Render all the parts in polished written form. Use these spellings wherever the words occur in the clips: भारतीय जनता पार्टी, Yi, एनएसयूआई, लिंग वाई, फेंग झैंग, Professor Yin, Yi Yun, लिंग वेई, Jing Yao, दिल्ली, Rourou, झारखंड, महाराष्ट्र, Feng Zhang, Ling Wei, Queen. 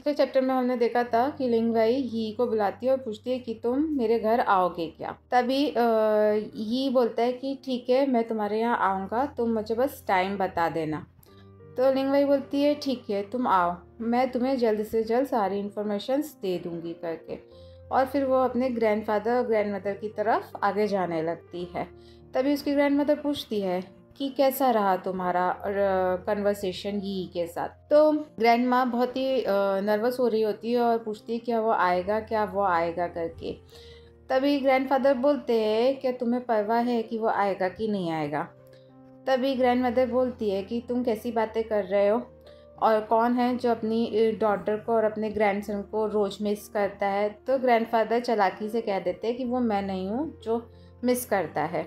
पिछले चैप्टर में हमने देखा था कि लिंग वेई यी को बुलाती है और पूछती है कि तुम मेरे घर आओगे क्या। तभी यी बोलता है कि ठीक है, मैं तुम्हारे यहाँ आऊँगा, तुम मुझे बस टाइम बता देना। तो लिंग वेई बोलती है ठीक है तुम आओ, मैं तुम्हें जल्द से जल्द सारी इन्फॉर्मेशंस दे दूँगी करके। और फिर वो अपने ग्रैंडफादर और ग्रैंड मदर की तरफ आगे जाने लगती है। तभी उसकी ग्रैंड मदर पूछती है कि कैसा रहा तुम्हारा कन्वर्सेशन यी के साथ। तो ग्रैंड माँ बहुत ही नर्वस हो रही होती है और पूछती है क्या वो आएगा करके। तभी ग्रैंडफादर बोलते हैं क्या तुम्हें परवाह है कि वो आएगा कि नहीं आएगा। तभी ग्रैंड मदर बोलती है कि तुम कैसी बातें कर रहे हो और कौन है जो अपनी डॉटर को और अपने ग्रैंडसन को रोज़ मिस करता है। तो ग्रैंडफादर चालाकी से कह देते हैं कि वो मैं नहीं हूँ जो मिस करता है।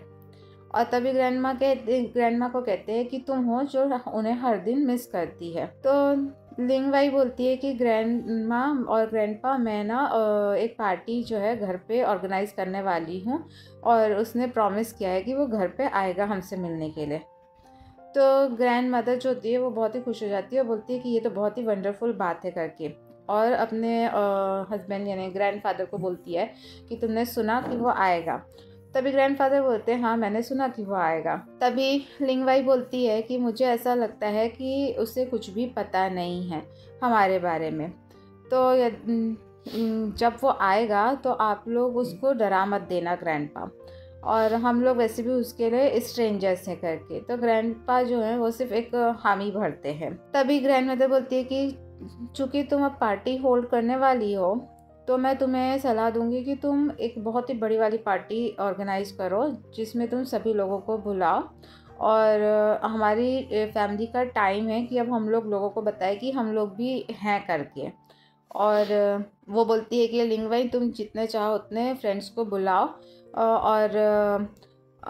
और तभी ग्रैंडमा को कहते हैं कि तुम हो जो उन्हें हर दिन मिस करती है। तो लिंग वेई बोलती है कि ग्रैंडमा और ग्रैंडपा मैं ना एक पार्टी जो है घर पे ऑर्गेनाइज करने वाली हूँ और उसने प्रॉमिस किया है कि वो घर पे आएगा हमसे मिलने के लिए। तो ग्रैंड मदर जो होती है वो बहुत ही खुश हो जाती है और बोलती है कि ये तो बहुत ही वंडरफुल बात है करके। और अपने हस्बैंड यानी ग्रैंडफादर को बोलती है कि तुमने सुना कि वो आएगा। तभी ग्रैंडफादर बोलते हैं हाँ मैंने सुना कि वो आएगा। तभी लिंग वेई बोलती है कि मुझे ऐसा लगता है कि उसे कुछ भी पता नहीं है हमारे बारे में, तो जब वो आएगा तो आप लोग उसको डरा मत देना ग्रैंडपा, और हम लोग वैसे भी उसके लिए स्ट्रेंजर्स हैं करके। तो ग्रैंडपा जो है वो सिर्फ एक हामी भरते हैं। तभी ग्रैंड मदर बोलती है कि चूँकि तुम अब पार्टी होल्ड करने वाली हो तो मैं तुम्हें सलाह दूंगी कि तुम एक बहुत ही बड़ी वाली पार्टी ऑर्गेनाइज करो जिसमें तुम सभी लोगों को बुलाओ। और हमारी फैमिली का टाइम है कि अब हम लोग लोगों को बताएं कि हम लोग भी हैं करके। और वो बोलती है कि लिंग वेई तुम जितने चाहो उतने फ्रेंड्स को बुलाओ और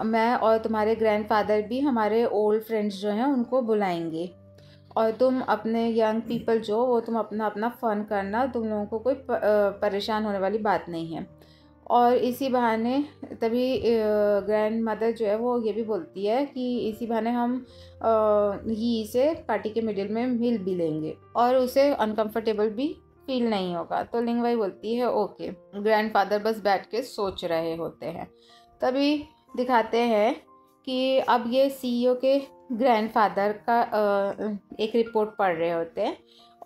मैं और तुम्हारे ग्रैंडफादर भी हमारे ओल्ड फ्रेंड्स जो हैं उनको बुलाएंगे। और तुम अपने यंग पीपल जो वो तुम अपना अपना फ़न करना, तुम लोगों को कोई परेशान होने वाली बात नहीं है। और इसी बहाने तभी ग्रैंड मदर जो है वो ये भी बोलती है कि इसी बहाने हम यी से पार्टी के मिडिल में मिल भी लेंगे और उसे अनकंफर्टेबल भी फील नहीं होगा। तो लिंग वेई बोलती है ओके। ग्रैंडफादर बस बैठ के सोच रहे होते हैं। तभी दिखाते हैं कि अब ये सीईओ के ग्रैंडफादर का एक रिपोर्ट पढ़ रहे होते हैं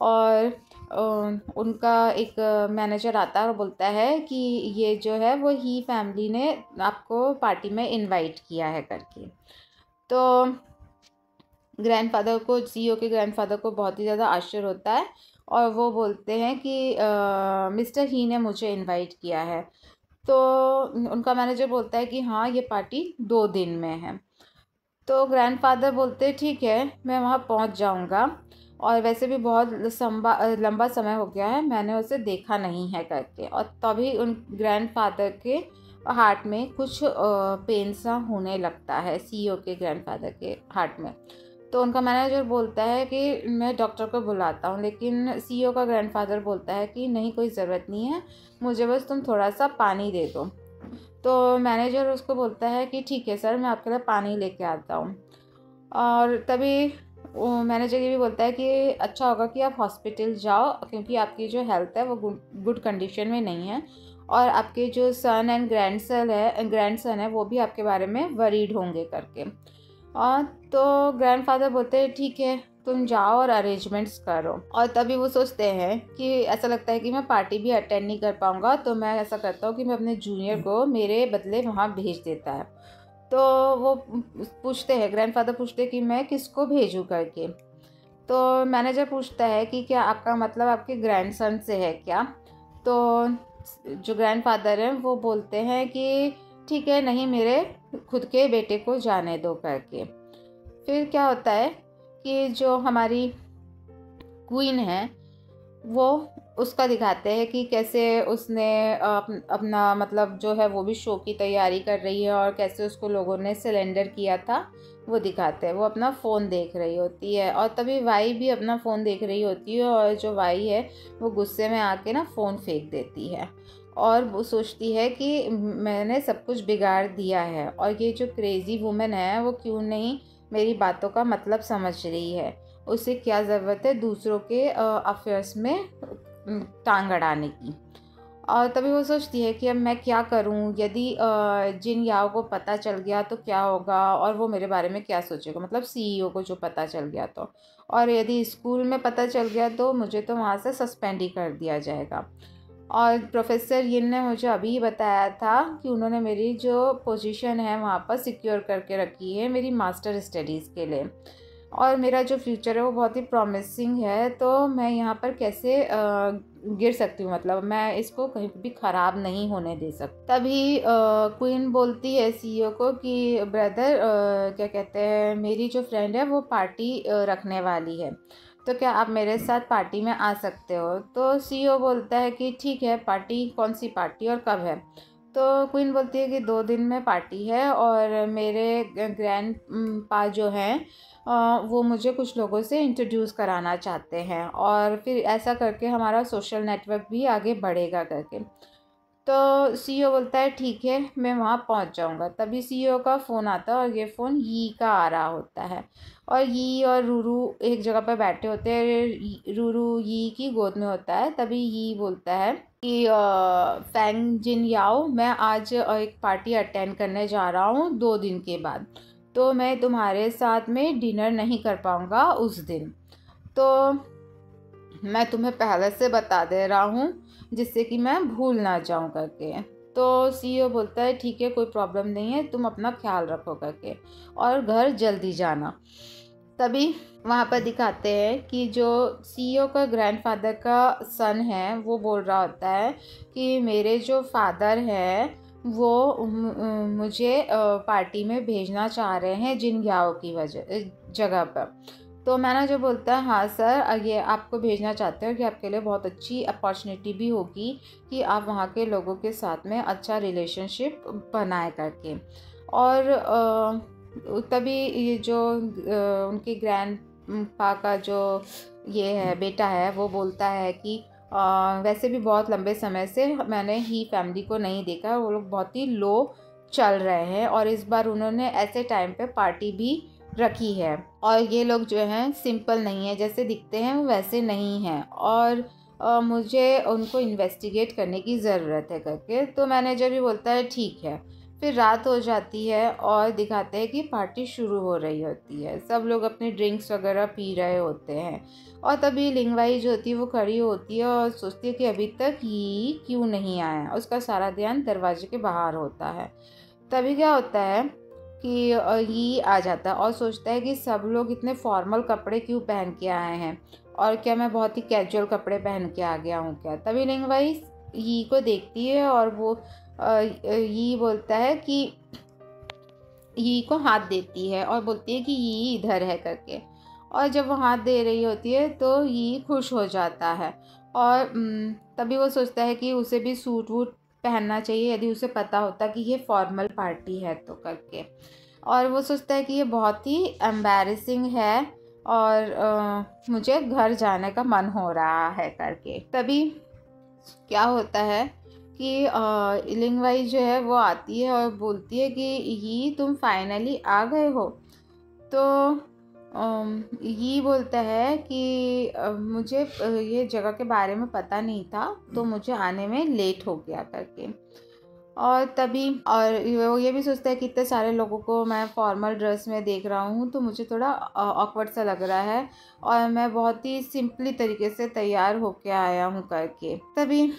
और उनका एक मैनेजर आता है और बोलता है कि ये जो है वो ही फैमिली ने आपको पार्टी में इनवाइट किया है करके। तो ग्रैंडफादर को सीईओ के ग्रैंडफादर को बहुत ही ज़्यादा आश्चर्य होता है और वो बोलते हैं कि मिस्टर ही ने मुझे इनवाइट किया है। तो उनका मैनेजर बोलता है कि हाँ ये पार्टी 2 दिन में है। तो ग्रैंडफादर बोलते हैं ठीक है मैं वहाँ पहुँच जाऊँगा और वैसे भी बहुत लंबा समय हो गया है, मैंने उसे देखा नहीं है करके। और तभी उन ग्रैंडफादर के हार्ट में कुछ पेन सा होने लगता है, सीईओ के ग्रैंडफादर के हार्ट में। तो उनका मैनेजर बोलता है कि मैं डॉक्टर को बुलाता हूँ, लेकिन सीईओ का ग्रैंडफादर बोलता है कि नहीं कोई ज़रूरत नहीं है, मुझे बस तुम थोड़ा सा पानी दे दो। तो मैनेजर उसको बोलता है कि ठीक है सर मैं आपके लिए पानी लेके आता हूँ। और तभी वो मैनेजर ये भी बोलता है कि अच्छा होगा कि आप हॉस्पिटल जाओ क्योंकि आपकी जो हेल्थ है वो गुड कंडीशन में नहीं है और आपके जो सन एंड ग्रैंडसन है वो भी आपके बारे में वरीड होंगे करके। और तो ग्रैंडफादर बोलते हैं ठीक है तुम जाओ और अरेंजमेंट्स करो। और तभी वो सोचते हैं कि ऐसा लगता है कि मैं पार्टी भी अटेंड नहीं कर पाऊँगा, तो मैं ऐसा करता हूँ कि मैं अपने जूनियर को मेरे बदले वहाँ भेज देता है। तो वो पूछते हैं ग्रैंडफादर पूछते हैं कि मैं किसको भेजूँ करके। तो मैनेजर पूछता है कि क्या आपका मतलब आपके ग्रैंडसन से है क्या। तो जो ग्रैंडफादर हैं वो बोलते हैं कि ठीक है नहीं मेरे खुद के बेटे को जाने दो करके। फिर क्या होता है कि जो हमारी क्वीन है वो उसका दिखाते हैं कि कैसे उसने अपना मतलब जो है वो भी शो की तैयारी कर रही है और कैसे उसको लोगों ने सिलेंडर किया था वो दिखाते हैं। वो अपना फ़ोन देख रही होती है और तभी वाई भी अपना फ़ोन देख रही होती है और जो वाई है वो गुस्से में आके ना फ़ोन फेंक देती है और वो सोचती है कि मैंने सब कुछ बिगाड़ दिया है और ये जो क्रेज़ी वुमेन है वो क्यों नहीं मेरी बातों का मतलब समझ रही है, उसे क्या ज़रूरत है दूसरों के अफेयर्स में टांग अड़ाने की। और तभी वो सोचती है कि अब मैं क्या करूं, यदि जिन याओ को पता चल गया तो क्या होगा और वो मेरे बारे में क्या सोचेगा, मतलब सीईओ को जो पता चल गया तो, और यदि स्कूल में पता चल गया तो मुझे तो वहाँ से सस्पेंड ही कर दिया जाएगा। और प्रोफेसर यिन ने मुझे अभी ही बताया था कि उन्होंने मेरी जो पोजीशन है वहाँ पर सिक्योर करके रखी है मेरी मास्टर स्टडीज़ के लिए, और मेरा जो फ्यूचर है वो बहुत ही प्रॉमिसिंग है, तो मैं यहाँ पर कैसे गिर सकती हूँ, मतलब मैं इसको कहीं भी ख़राब नहीं होने दे सकती। तभी क्वीन बोलती है सीईओ को कि ब्रदर क्या कहते हैं, मेरी जो फ्रेंड है वो पार्टी रखने वाली है, तो क्या आप मेरे साथ पार्टी में आ सकते हो। तो सीईओ बोलता है कि ठीक है, पार्टी कौन सी पार्टी और कब है। तो क्वीन बोलती है कि 2 दिन में पार्टी है और मेरे ग्रैंड पा जो हैं वो मुझे कुछ लोगों से इंट्रोड्यूस कराना चाहते हैं और फिर ऐसा करके हमारा सोशल नेटवर्क भी आगे बढ़ेगा करके। तो सीईओ बोलता है ठीक है, मैं वहाँ पहुँच जाऊँगा। तभी सीईओ का फ़ोन आता है और ये फ़ोन यी का आ रहा होता है, और यी और रूरू एक जगह पर बैठे होते हैं, रूरू यी की गोद में होता है। तभी यी बोलता है कि फैंग जिन याओ, मैं आज एक पार्टी अटेंड करने जा रहा हूँ 2 दिन के बाद, तो मैं तुम्हारे साथ में डिनर नहीं कर पाऊँगा उस दिन, तो मैं तुम्हें पहले से बता दे रहा हूँ जिससे कि मैं भूल ना जाऊँ करके। तो सीईओ बोलता है ठीक है, कोई प्रॉब्लम नहीं है, तुम अपना ख्याल रखो करके और घर जल्दी जाना। तभी वहाँ पर दिखाते हैं कि जो सीईओ का ग्रैंडफादर का सन है वो बोल रहा होता है कि मेरे जो फादर हैं वो मुझे पार्टी में भेजना चाह रहे हैं जिन याओ की जगह पर। तो मैनेजर बोलता है हाँ सर, ये आपको भेजना चाहते हो कि आपके लिए बहुत अच्छी अपॉर्चुनिटी भी होगी कि आप वहाँ के लोगों के साथ में अच्छा रिलेशनशिप बनाए करके। और तभी जो उनके ग्रैंडपा का जो ये है बेटा है वो बोलता है कि वैसे भी बहुत लंबे समय से मैंने ही फैमिली को नहीं देखा, वो लोग बहुत ही लो चल रहे हैं और इस बार उन्होंने ऐसे टाइम पे पार्टी भी रखी है, और ये लोग जो हैं सिंपल नहीं है, जैसे दिखते हैं वो वैसे नहीं हैं, और मुझे उनको इन्वेस्टिगेट करने की ज़रूरत है करके। तो मैनेजर भी बोलता है ठीक है। फिर रात हो जाती है और दिखाते हैं कि पार्टी शुरू हो रही होती है, सब लोग अपने ड्रिंक्स वगैरह पी रहे होते हैं, और तभी लिंग वाई जो होती है वो खड़ी होती है और सोचती है कि अभी तक ही क्यों नहीं आया, उसका सारा ध्यान दरवाजे के बाहर होता है। तभी क्या होता है कि यी आ जाता है और सोचता है कि सब लोग इतने फॉर्मल कपड़े क्यों पहन के आए हैं और क्या मैं बहुत ही कैजुअल कपड़े पहन के आ गया हूँ क्या। तभी लिंग वाई यी को देखती है और वो यी बोलता है कि यी को हाथ देती है और बोलती है कि यी इधर है करके, और जब वो हाथ दे रही होती है तो यी खुश हो जाता है, और तभी वो सोचता है कि उसे भी सूट वूट पहनना चाहिए यदि उसे पता होता कि ये फॉर्मल पार्टी है तो करके। और वो सोचता है कि ये बहुत ही एम्बैरेसिंग है और मुझे घर जाने का मन हो रहा है करके। तभी क्या होता है कि लिंग वाई जो है वो आती है और बोलती है कि यी तुम फाइनली आ गए हो। तो यी बोलता है कि मुझे ये जगह के बारे में पता नहीं था तो मुझे आने में लेट हो गया करके। और तभी और वो ये भी सोचता है कि इतने सारे लोगों को मैं फॉर्मल ड्रेस में देख रहा हूँ तो मुझे थोड़ा ऑकवर्ड सा लग रहा है और मैं बहुत ही सिंपली तरीके से तैयार होके आया हूँ करके। तभी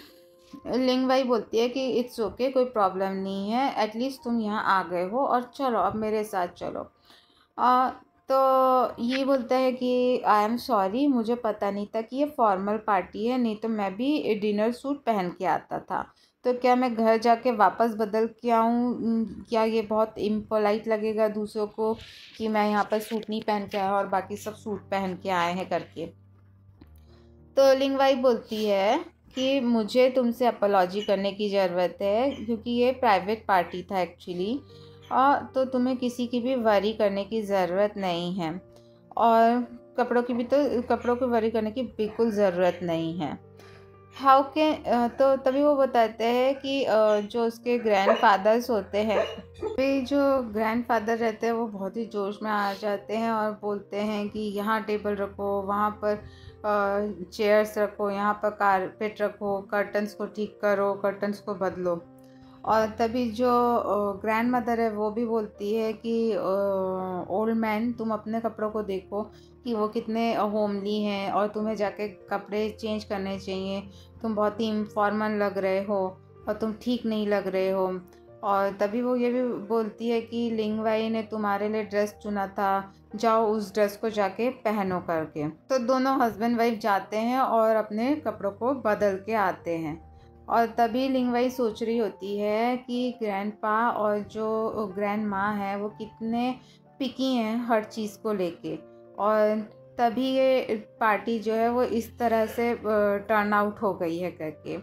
लिंग वाई बोलती है कि इट्स ओके, कोई प्रॉब्लम नहीं है, एटलीस्ट तुम यहाँ आ गए हो और चलो अब मेरे साथ चलो। तो ये बोलता है कि आई एम सॉरी, मुझे पता नहीं था कि ये फॉर्मल पार्टी है, नहीं तो मैं भी डिनर सूट पहन के आता था, तो क्या मैं घर जाके वापस बदल के आऊँ, क्या ये बहुत इम्पोलाइट लगेगा दूसरों को कि मैं यहाँ पर सूट नहीं पहन के आया और बाकी सब सूट पहन के आए हैं करके। तो लिंग वाई बोलती है कि मुझे तुमसे अपॉलॉजी करने की ज़रूरत है क्योंकि ये प्राइवेट पार्टी था एक्चुअली, तो तुम्हें किसी की भी वरी करने की ज़रूरत नहीं है और कपड़ों की भी, तो कपड़ों की वरी करने की बिल्कुल ज़रूरत नहीं है। हाउ के तो तभी वो बताते हैं कि जो उसके ग्रैंडफादर्स होते हैं, वे जो ग्रैंडफादर रहते हैं वो बहुत ही जोश में आ जाते हैं और बोलते हैं कि यहाँ टेबल रखो, वहाँ पर चेयर्स रखो, यहाँ पर कारपेट रखो, कर्टन्स को ठीक करो, कर्टन्स को बदलो। और तभी जो ग्रैंड मदर है वो भी बोलती है कि ओल्ड मैन, तुम अपने कपड़ों को देखो कि वो कितने होमली हैं और तुम्हें जाके कपड़े चेंज करने चाहिए, तुम बहुत ही इनफॉर्मल लग रहे हो और तुम ठीक नहीं लग रहे हो। और तभी वो ये भी बोलती है कि लिंग वेई ने तुम्हारे लिए ड्रेस चुना था, जाओ उस ड्रेस को जाके पहनो करके। तो दोनों हस्बैंड वाइफ जाते हैं और अपने कपड़ों को बदल के आते हैं। और तभी लिंग वेई सोच रही होती है कि ग्रैंडपा और जो ग्रैंड माँ है वो कितने पिकी हैं हर चीज़ को लेके। और तभी ये पार्टी जो है वो इस तरह से टर्न आउट हो गई है करके।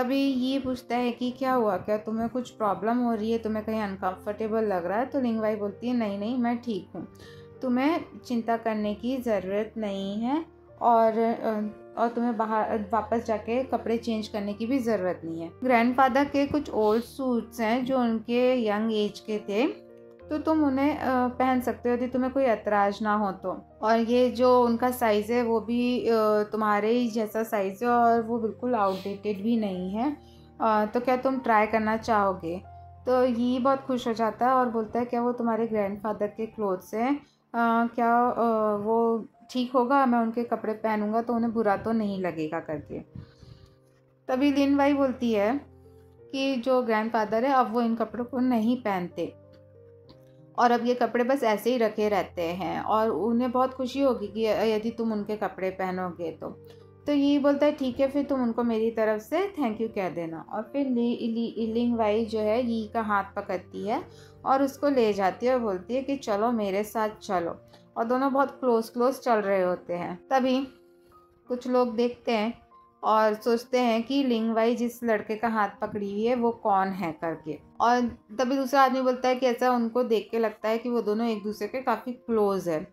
तभी ये पूछता है कि क्या हुआ, क्या तुम्हें कुछ प्रॉब्लम हो रही है, तुम्हें कहीं अनकंफर्टेबल लग रहा है? तो लिंग वेई बोलती है नहीं नहीं मैं ठीक हूँ, तुम्हें चिंता करने की ज़रूरत नहीं है और तुम्हें बाहर वापस जाके कपड़े चेंज करने की भी ज़रूरत नहीं है। ग्रैंडफादर के कुछ ओल्ड सूट्स हैं जो उनके यंग एज के थे, तो तुम उन्हें पहन सकते हो यदि तुम्हें कोई ऐतराज ना हो तो। और ये जो उनका साइज़ है वो भी तुम्हारे ही जैसा साइज़ है और वो बिल्कुल आउटडेटेड भी नहीं है, तो क्या तुम ट्राई करना चाहोगे? तो ये बहुत खुश हो जाता है और बोलता है क्या वो तुम्हारे ग्रैंडफादर के क्लोथ्स हैं, क्या वो ठीक होगा, मैं उनके कपड़े पहनूंगा तो उन्हें बुरा तो नहीं लगेगा करके। तभी लिंग वेई बोलती है कि जो ग्रैंडफादर है अब वो इन कपड़ों को नहीं पहनते और अब ये कपड़े बस ऐसे ही रखे रहते हैं और उन्हें बहुत खुशी होगी कि यदि तुम उनके कपड़े पहनोगे तो। तो ये बोलता है ठीक है, फिर तुम उनको मेरी तरफ से थैंक यू कह देना। और फिर लिंग वेई जो है यी का हाथ पकड़ती है और उसको ले जाती है और बोलती है कि चलो मेरे साथ चलो। और दोनों बहुत क्लोज चल रहे होते हैं। तभी कुछ लोग देखते हैं और सोचते हैं कि लिंग वेई जिस लड़के का हाथ पकड़ी हुई है वो कौन है करके। और तभी दूसरा आदमी बोलता है कि ऐसा उनको देख के लगता है कि वो दोनों एक दूसरे के काफ़ी क्लोज़ है।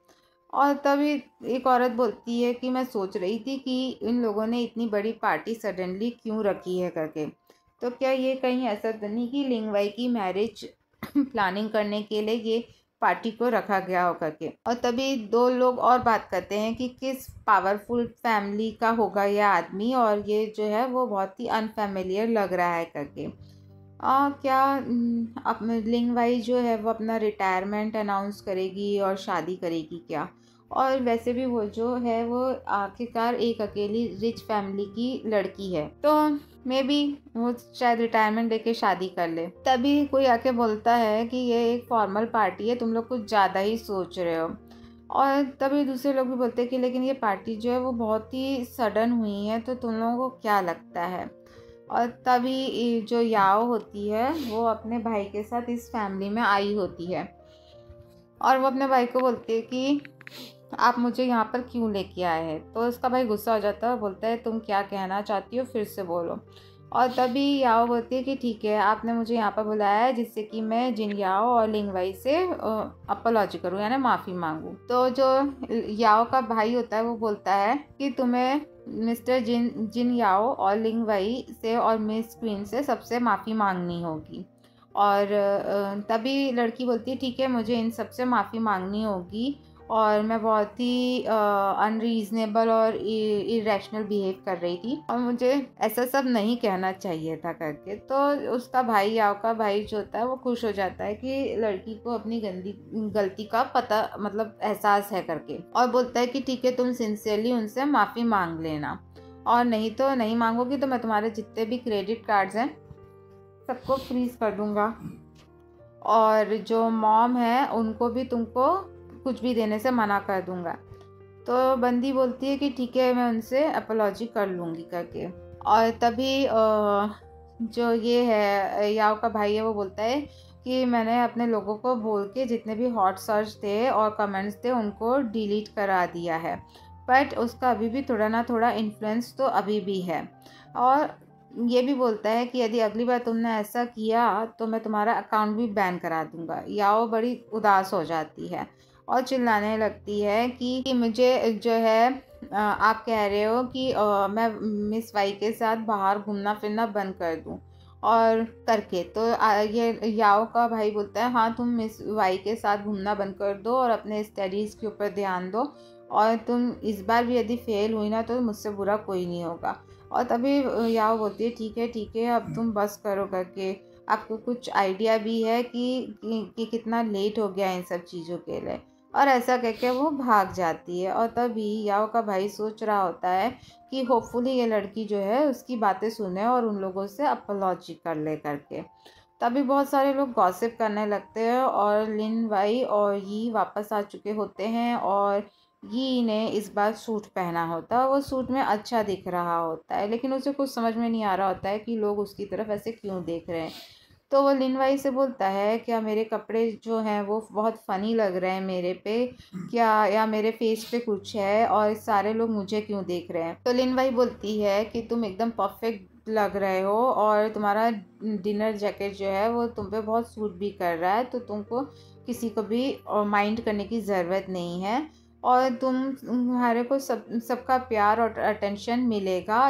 और तभी एक औरत बोलती है कि मैं सोच रही थी कि इन लोगों ने इतनी बड़ी पार्टी सडनली क्यों रखी है करके। तो क्या ये कहीं ऐसा तो नहीं कि लिंग वेई की मैरिज प्लानिंग करने के लिए ये पार्टी को रखा गया हो करके। और तभी दो लोग और बात करते हैं कि किस पावरफुल फैमिली का होगा यह आदमी और ये जो है वो बहुत ही अनफेमिलियर लग रहा है करके। क्या अपने लिंग वेई जो है वो अपना रिटायरमेंट अनाउंस करेगी और शादी करेगी क्या? और वैसे भी वो जो है वो आखिरकार एक अकेली रिच फैमिली की लड़की है, तो मे बी वो शायद रिटायरमेंट लेके शादी कर ले। तभी कोई आके बोलता है कि ये एक फॉर्मल पार्टी है, तुम लोग कुछ ज़्यादा ही सोच रहे हो। और तभी दूसरे लोग भी बोलते हैं कि लेकिन ये पार्टी जो है वो बहुत ही सडन हुई है, तो तुम लोगों को क्या लगता है? और तभी जो याओ होती है वो अपने भाई के साथ इस फैमिली में आई होती है और वो अपने भाई को बोलती है कि आप मुझे यहाँ पर क्यों लेके आए हैं? तो उसका भाई गुस्सा हो जाता है और बोलता है तुम क्या कहना चाहती हो, फिर से बोलो। और तभी याओ बोलती है कि ठीक है, आपने मुझे यहाँ पर बुलाया है जिससे कि मैं जिंग याओ और लिंग वेई से अपॉलॉजी करूँ, यानी माफ़ी मांगूँ। तो जो याओ का भाई होता है वो बोलता है कि तुम्हें मिस्टर जिंग याओ और लिंग वेई से और मिस क्वीन से सबसे माफ़ी मांगनी होगी। और तभी लड़की बोलती है ठीक है, मुझे इन सबसे माफ़ी मांगनी होगी और मैं बहुत ही अनरीजनेबल और इरेशनल बिहेव कर रही थी और मुझे ऐसा सब नहीं कहना चाहिए था करके। तो उसका भाई याओ का भाई जो होता है वो खुश हो जाता है कि लड़की को अपनी गलती का पता मतलब एहसास है करके और बोलता है कि ठीक है, तुम सिंसियरली उनसे माफ़ी मांग लेना और नहीं तो नहीं मांगोगी तो मैं तुम्हारे जितने भी क्रेडिट कार्ड्स हैं सबको फ्रीज कर दूँगा और जो मॉम है उनको भी तुमको कुछ भी देने से मना कर दूंगा। तो बंदी बोलती है कि ठीक है, मैं उनसे अपॉलॉजी कर लूँगी करके। और तभी जो ये है याओ का भाई है वो बोलता है कि मैंने अपने लोगों को बोल के जितने भी हॉट सर्च थे और कमेंट्स थे उनको डिलीट करा दिया है, बट उसका अभी भी थोड़ा ना थोड़ा इन्फ्लुएंस तो अभी भी है। और ये भी बोलता है कि यदि अगली बार तुमने ऐसा किया तो मैं तुम्हारा अकाउंट भी बैन करा दूँगा। याओ बड़ी उदास हो जाती है और चिल्लाने लगती है कि मुझे जो है आप कह रहे हो कि मैं मिस वाई के साथ बाहर घूमना फिरना बंद कर दूं और करके, तो ये याओ का भाई बोलता है हाँ तुम मिस वाई के साथ घूमना बंद कर दो और अपने स्टडीज़ के ऊपर ध्यान दो और तुम इस बार भी यदि फ़ेल हुई ना तो मुझसे बुरा कोई नहीं होगा। और तभी याओ बोलती है ठीक है अब तुम बस करो करके। आपको कुछ आइडिया भी है कि कितना लेट हो गया है इन सब चीज़ों के लिए, और ऐसा कह के वो भाग जाती है। और तभी याओ का भाई सोच रहा होता है कि होपफुली ये लड़की जो है उसकी बातें सुने और उन लोगों से अपलॉजी कर ले करके। तभी बहुत सारे लोग गॉसिप करने लगते हैं और लिन वाई और यी वापस आ चुके होते हैं और यी ने इस बार सूट पहना होता है, वो सूट में अच्छा दिख रहा होता है लेकिन उसे कुछ समझ में नहीं आ रहा होता है कि लोग उसकी तरफ ऐसे क्यों देख रहे हैं। तो वो लिन वाई से बोलता है क्या मेरे कपड़े जो हैं वो बहुत फ़नी लग रहे हैं मेरे पे, क्या या मेरे फेस पे कुछ है और सारे लोग मुझे क्यों देख रहे हैं। तो लिन वाई बोलती है कि तुम एकदम परफेक्ट लग रहे हो और तुम्हारा डिनर जैकेट जो है वो तुम पे बहुत सूट भी कर रहा है, तो तुमको किसी को भी माइंड करने की ज़रूरत नहीं है और तुम्हारे को सबका प्यार और अटेंशन मिलेगा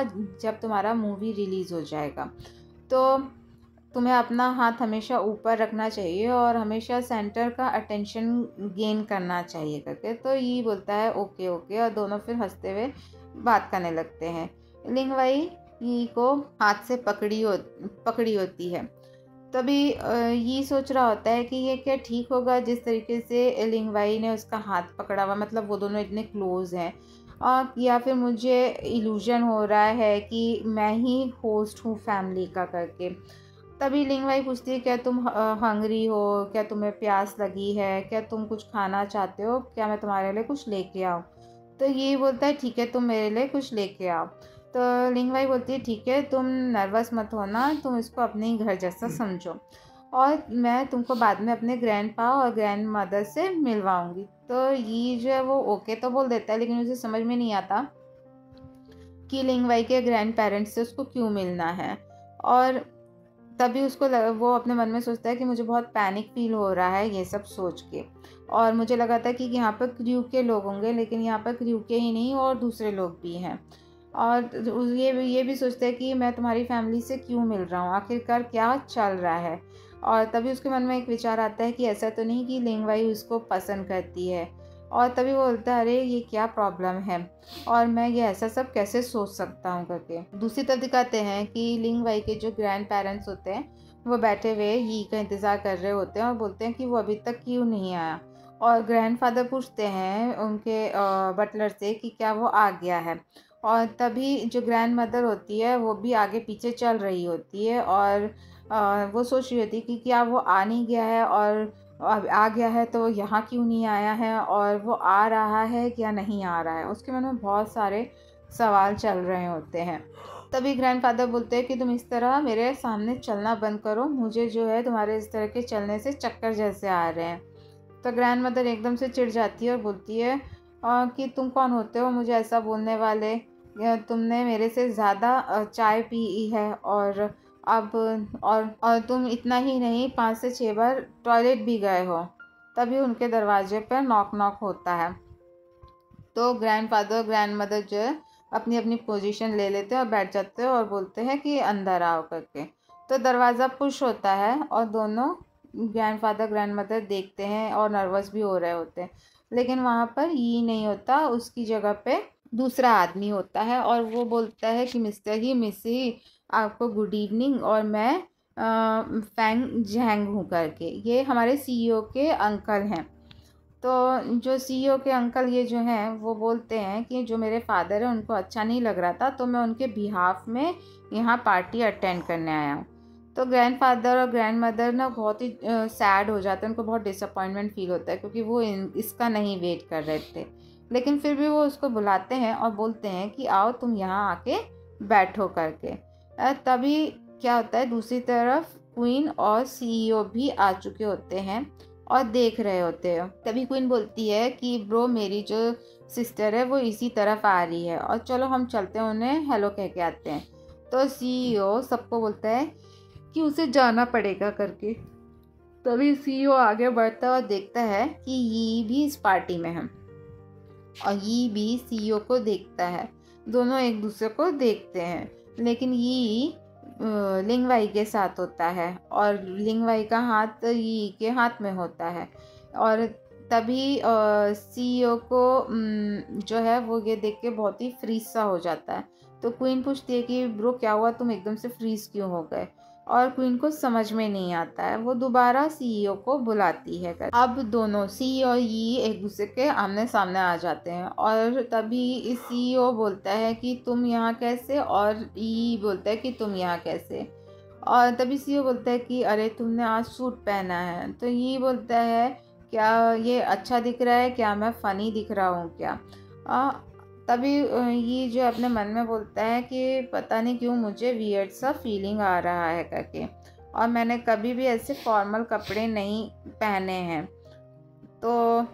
जब तुम्हारा मूवी रिलीज़ हो जाएगा। तो तुम्हें अपना हाथ हमेशा ऊपर रखना चाहिए और हमेशा सेंटर का अटेंशन गेन करना चाहिए करके। तो यी बोलता है ओके ओके और दोनों फिर हंसते हुए बात करने लगते हैं। लिंग वाई यी को हाथ से पकड़ी होती है। तभी यी सोच रहा होता है कि ये क्या ठीक होगा जिस तरीके से लिंग वाई ने उसका हाथ पकड़ा हुआ, मतलब वो दोनों इतने क्लोज़ हैं, और या फिर मुझे इल्यूजन हो रहा है कि मैं ही होस्ट हूँ फैमिली का करके। तभी लिंग वाई पूछती है क्या तुम हंगरी हो, क्या तुम्हें प्यास लगी है, क्या तुम कुछ खाना चाहते हो, क्या मैं तुम्हारे लिए कुछ लेके आऊँ। तो ये बोलता है ठीक है तुम मेरे लिए कुछ लेके आओ। तो लिंग वाई बोलती है ठीक है तुम नर्वस मत होना, तुम इसको अपने घर जैसा समझो और मैं तुमको बाद में अपने ग्रैंडपा और ग्रैंड मदर से मिलवाऊँगी। तो ये जो है वो ओके तो बोल देता है लेकिन उसे समझ में नहीं आता कि लिंग वाई के ग्रैंड पेरेंट्स से उसको क्यों मिलना है। और तभी उसको वो अपने मन में सोचता है कि मुझे बहुत पैनिक फील हो रहा है ये सब सोच के, और मुझे लगा था कि यहाँ पर क्रू के लोग होंगे लेकिन यहाँ पर क्रू के ही नहीं और दूसरे लोग भी हैं। और ये भी सोचता है कि मैं तुम्हारी फैमिली से क्यों मिल रहा हूँ, आखिरकार क्या चल रहा है। और तभी उसके मन में एक विचार आता है कि ऐसा तो नहीं कि लिंग वाई उसको पसंद करती है। और तभी वो बोलता है अरे ये क्या प्रॉब्लम है और मैं ये ऐसा सब कैसे सोच सकता हूँ करके। दूसरी तरफ दिखाते हैं कि लिंग वाई के जो ग्रैंड पेरेंट्स होते हैं वो बैठे हुए यी का इंतज़ार कर रहे होते हैं और बोलते हैं कि वो अभी तक क्यों नहीं आया। और ग्रैंडफादर पूछते हैं उनके बटलर से कि क्या वो आ गया है। और तभी जो ग्रैंड मदर होती है वो भी आगे पीछे चल रही होती है और वो सोच रही होती है कि क्या वो आ नहीं गया है और अब आ गया है तो यहाँ क्यों नहीं आया है और वो आ रहा है या नहीं आ रहा है। उसके मन में बहुत सारे सवाल चल रहे होते हैं। तभी ग्रैंडफादर बोलते हैं कि तुम इस तरह मेरे सामने चलना बंद करो, मुझे जो है तुम्हारे इस तरह के चलने से चक्कर जैसे आ रहे हैं। तो ग्रैंड मदर एकदम से चिढ़ जाती है और बोलती है कि तुम कौन होते हो मुझे ऐसा बोलने वाले, तुमने मेरे से ज़्यादा चाय पी है और अब और तुम इतना ही नहीं 5 से 6 बार टॉयलेट भी गए हो। तभी उनके दरवाजे पर नॉक होता है। तो ग्रैंडफादर ग्रैंडमदर जो है अपनी अपनी पोजीशन ले लेते हैं और बैठ जाते हैं और बोलते हैं कि अंदर आओ करके। तो दरवाज़ा पुश होता है और दोनों ग्रैंडफादर ग्रैंडमदर देखते हैं और नर्वस भी हो रहे होते हैं, लेकिन वहाँ पर यी नहीं होता, उसकी जगह पर दूसरा आदमी होता है और वो बोलता है कि मिस्टर ही मिस ही आपको गुड इवनिंग और मैं फेंग झैंग हूँ करके, ये हमारे सीईओ के अंकल हैं। तो जो सीईओ के अंकल ये जो हैं वो बोलते हैं कि जो मेरे फादर हैं उनको अच्छा नहीं लग रहा था तो मैं उनके बिहाफ में यहाँ पार्टी अटेंड करने आया हूँ। तो ग्रैंडफादर और ग्रैंडमदर ना बहुत ही सैड हो जाते हैं, उनको बहुत डिसअपॉइंटमेंट फील होता है क्योंकि वो इसका नहीं वेट कर रहे थे। लेकिन फिर भी वो उसको बुलाते हैं और बोलते हैं कि आओ तुम यहाँ आके बैठो करके। तभी क्या होता है दूसरी तरफ क्वीन और सीईओ भी आ चुके होते हैं और देख रहे होते हैं। तभी क्वीन बोलती है कि ब्रो मेरी जो सिस्टर है वो इसी तरफ आ रही है और चलो हम चलते हैं उन्हें हेलो कह के आते हैं। तो सीईओ सबको बोलता है कि उसे जाना पड़ेगा करके। तभी सीईओ आगे बढ़ता है और देखता है कि ये भी इस पार्टी में है। और यी भी सीईओ को देखता है। दोनों एक दूसरे को देखते हैं, लेकिन यी लिंग वाई के साथ होता है और लिंग वाई का हाथ यी के हाथ में होता है। और तभी सीईओ को जो है वो ये देख के बहुत ही फ्रीज सा हो जाता है। तो क्वीन पूछती है कि ब्रो क्या हुआ, तुम एकदम से फ्रीज क्यों हो गए? और क्वीन को समझ में नहीं आता है, वो दोबारा सीईओ को बुलाती है। अब दोनों सीईओ और यी एक दूसरे के आमने सामने आ जाते हैं और तभी सीईओ बोलता है कि तुम यहाँ कैसे, और यी बोलता है कि तुम यहाँ कैसे। और तभी सीईओ बोलता है कि अरे तुमने आज सूट पहना है। तो यी बोलता है क्या ये अच्छा दिख रहा है, क्या मैं फ़नी दिख रहा हूँ क्या? तभी ये जो अपने मन में बोलता है कि पता नहीं क्यों मुझे वियर्ड सा फीलिंग आ रहा है करके, और मैंने कभी भी ऐसे फॉर्मल कपड़े नहीं पहने हैं। तो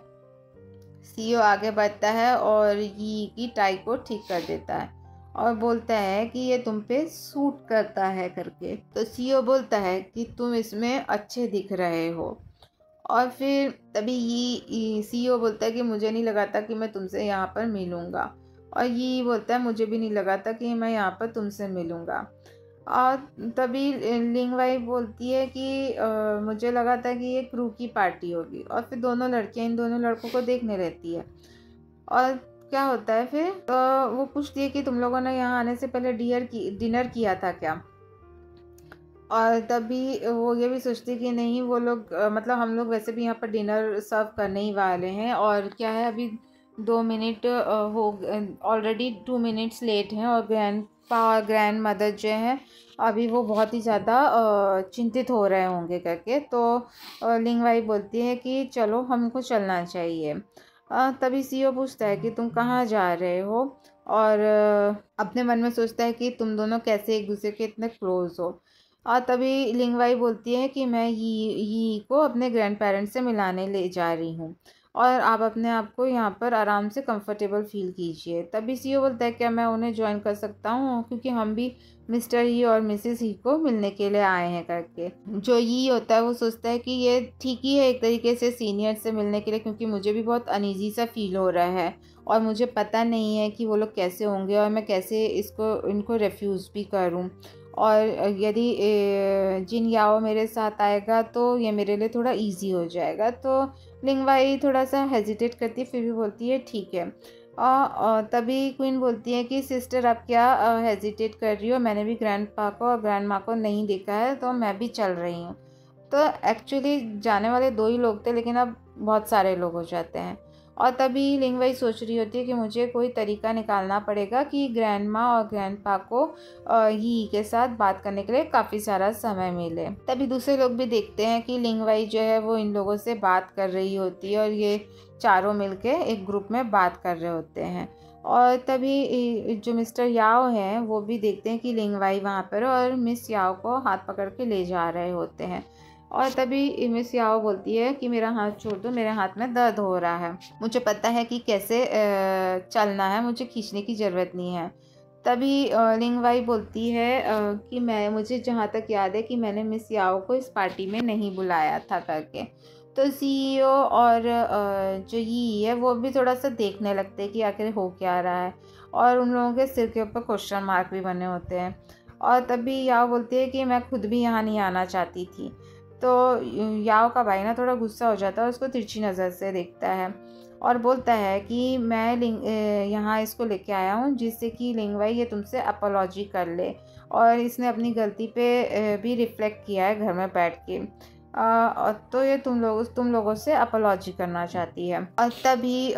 सीईओ आगे बढ़ता है और यी की टाई को ठीक कर देता है और बोलता है कि ये तुम पे सूट करता है करके। तो सीईओ बोलता है कि तुम इसमें अच्छे दिख रहे हो। और फिर तभी यी सीईओ बोलता है कि मुझे नहीं लगा था कि मैं तुमसे यहाँ पर मिलूँगा। और यी बोलता है मुझे भी नहीं लगा था कि मैं यहाँ पर तुमसे मिलूँगा। और तभी लिंग वाई बोलती है कि मुझे लगा था कि ये क्रू की पार्टी होगी। और फिर दोनों लड़कियाँ इन दोनों लड़कों को देखने रहती है। और क्या होता है फिर तो वो पूछती है कि तुम लोगों ने यहाँ आने से पहले डिनर किया था क्या? और तभी वो ये भी सोचती कि नहीं वो लोग मतलब हम लोग वैसे भी यहाँ पर डिनर सर्व करने ही वाले हैं, और क्या है अभी 2 मिनट हो ऑलरेडी 2 मिनट्स लेट हैं। और ग्रैंडपा और ग्रैंड मदर जो हैं अभी वो बहुत ही ज़्यादा चिंतित हो रहे होंगे करके। तो लिंग वाई बोलती है कि चलो हमको चलना चाहिए। तभी सीईओ पूछता है कि तुम कहाँ जा रहे हो, और अपने मन में सोचता है कि तुम दोनों कैसे एक दूसरे के इतने क्लोज़ हो। और तभी लिंग वाई बोलती है कि मैं यी को अपने ग्रैंड पेरेंट्स से मिलाने ले जा रही हूँ, और आप अपने आप को यहाँ पर आराम से कंफर्टेबल फील कीजिए। तभी सीईओ बोलता है क्या मैं उन्हें ज्वाइन कर सकता हूँ, क्योंकि हम भी मिस्टर यी और मिसेस यी को मिलने के लिए आए हैं करके। जो यी होता है वो सोचता है कि ये ठीक ही है एक तरीके से सीनियर से मिलने के लिए, क्योंकि मुझे भी बहुत अनईजी सा फील हो रहा है और मुझे पता नहीं है कि वो लोग कैसे होंगे और मैं कैसे इनको रिफ्यूज़ भी करूँ। और यदि जिन याओ मेरे साथ आएगा तो ये मेरे लिए थोड़ा इजी हो जाएगा। तो लिंग वाई थोड़ा सा हेजिटेट करती है, फिर भी बोलती है ठीक है। और तभी क्वीन बोलती है कि सिस्टर आप क्या हेजिटेट कर रही हो, मैंने भी ग्रैंडपा को और ग्रैंड माँ को नहीं देखा है तो मैं भी चल रही हूँ। तो एक्चुअली जाने वाले 2 ही लोग थे, लेकिन अब बहुत सारे लोग हो जाते हैं। और तभी लिंग वाई सोच रही होती है कि मुझे कोई तरीका निकालना पड़ेगा कि ग्रैंडमा और ग्रैंडपा को यी के साथ बात करने के लिए काफ़ी सारा समय मिले। तभी दूसरे लोग भी देखते हैं कि लिंग वाई जो है वो इन लोगों से बात कर रही होती है और ये चारों मिलके एक ग्रुप में बात कर रहे होते हैं। और तभी जो मिस्टर याओ हैं वो भी देखते हैं कि लिंग वाई वहाँ पर और मिस याओ को हाथ पकड़ के ले जा रहे होते हैं। और तभी मिस याओ बोलती है कि मेरा हाथ छोड़ दो, मेरे हाथ में दर्द हो रहा है, मुझे पता है कि कैसे चलना है, मुझे खींचने की ज़रूरत नहीं है। तभी लिंग वाई बोलती है कि मुझे जहाँ तक याद है कि मैंने मिस याओ को इस पार्टी में नहीं बुलाया था करके। तो सीईओ और जो यी है वो भी थोड़ा सा देखने लगते हैं कि आखिर हो क्या रहा है, और उन लोगों के सिर के ऊपर क्वेश्चन मार्क भी बने होते हैं। और तभी याओ बोलती है कि मैं खुद भी यहाँ नहीं आना चाहती थी। तो याओ का भाई ना थोड़ा गुस्सा हो जाता है, उसको तिरछी नज़र से देखता है और बोलता है कि मैं यहाँ इसको लेके आया हूँ जिससे कि लिंग वाई ये तुमसे अपॉलॉजी कर ले, और इसने अपनी गलती पे भी रिफ्लेक्ट किया है घर में बैठ के, तो ये तुम लोगों से अपॉलॉजी करना चाहती है। और तभी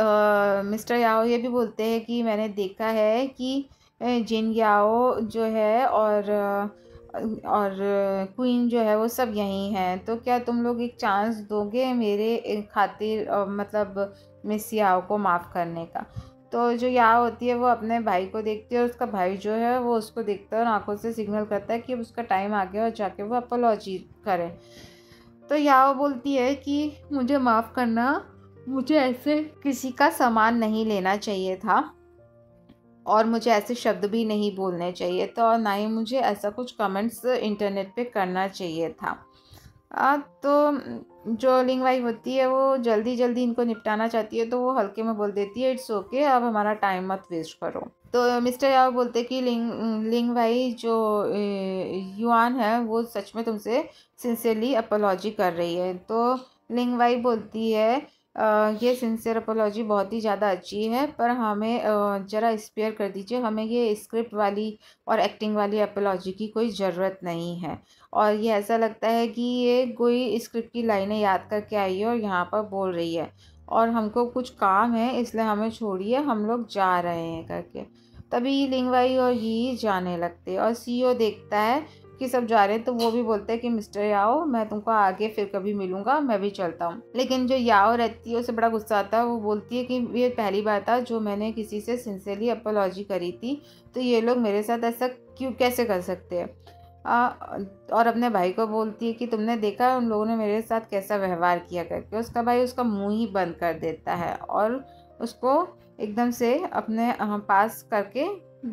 मिस्टर याओ ये भी बोलते हैं कि मैंने देखा है कि जिन याओ जो है और क्वीन जो है वो सब यहीं हैं, तो क्या तुम लोग एक चांस दोगे मेरे खातिर मतलब मिस याओ को माफ़ करने का? तो जो याओ होती है वो अपने भाई को देखती है और उसका भाई जो है वो उसको देखता है और आंखों से सिग्नल करता है कि अब उसका टाइम आ गया और जाके वो अपॉलॉजी करे। तो याओ बोलती है कि मुझे माफ़ करना, मुझे ऐसे किसी का सामान नहीं लेना चाहिए था और मुझे ऐसे शब्द भी नहीं बोलने चाहिए, तो ना ही मुझे ऐसा कुछ कमेंट्स इंटरनेट पे करना चाहिए था। तो जो लिंग वाई होती है वो जल्दी जल्दी इनको निपटाना चाहती है, तो वो हल्के में बोल देती है इट्स ओके, अब हमारा टाइम मत वेस्ट करो। तो मिस्टर याओ बोलते कि लिंग वाई जो युआन है वो सच में तुमसे सिंसियरली अपोलॉजी कर रही है। तो लिंग वाई बोलती है ये सिंसियर अपोलॉजी बहुत ही ज़्यादा अच्छी है, पर हमें ज़रा स्पेयर कर दीजिए, हमें ये स्क्रिप्ट वाली और एक्टिंग वाली अपोलॉजी की कोई ज़रूरत नहीं है। और ये ऐसा लगता है कि ये कोई स्क्रिप्ट की लाइनें याद करके आई है और यहाँ पर बोल रही है, और हमको कुछ काम है इसलिए हमें छोड़िए, हम लोग जा रहे हैं करके। तभी लिंग वाई और ही जाने लगते और सीईओ देखता है कि सब जा रहे हैं, तो वो भी बोलते हैं कि मिस्टर याओ मैं तुमको आगे फिर कभी मिलूंगा, मैं भी चलता हूँ। लेकिन जो याओ रहती है उसे बड़ा गुस्सा आता है, वो बोलती है कि ये पहली बार था जो मैंने किसी से सिंसियरली अपोलॉजी करी थी, तो ये लोग मेरे साथ ऐसा क्यों कैसे कर सकते हैं। और अपने भाई को बोलती है कि तुमने देखा उन लोगों ने मेरे साथ कैसा व्यवहार किया करके। उसका भाई उसका मुँह ही बंद कर देता है और उसको एकदम से अपने पास करके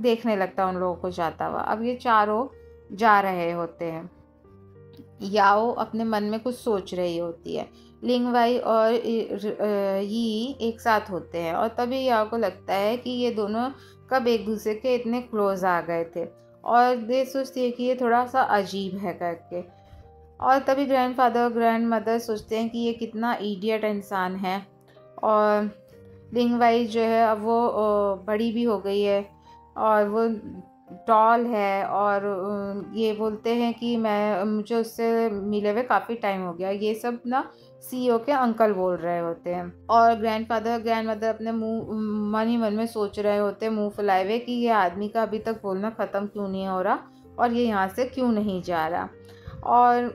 देखने लगता है उन लोगों को जाता हुआ। अब ये चारों जा रहे होते हैं, याओ अपने मन में कुछ सोच रही होती है, लिंग वाई और यी एक साथ होते हैं, और तभी याओ को लगता है कि ये दोनों कब एक दूसरे के इतने क्लोज आ गए थे, और ये सोचती है कि ये थोड़ा सा अजीब है करके। और तभी ग्रैंडफादर और ग्रैंड मदर सोचते हैं कि ये कितना इडियट इंसान है। और लिंग वाई जो है अब वो बड़ी भी हो गई है और वो टॉल है, और ये बोलते हैं कि मुझे उससे मिले हुए काफ़ी टाइम हो गया। ये सब ना सीईओ के अंकल बोल रहे होते हैं, और ग्रैंडफादर ग्रैंड मदर अपने मन ही मन में सोच रहे होते हैं मुंह फुलाए हुए कि ये आदमी का अभी तक बोलना ख़त्म क्यों नहीं हो रहा और ये यहाँ से क्यों नहीं जा रहा। और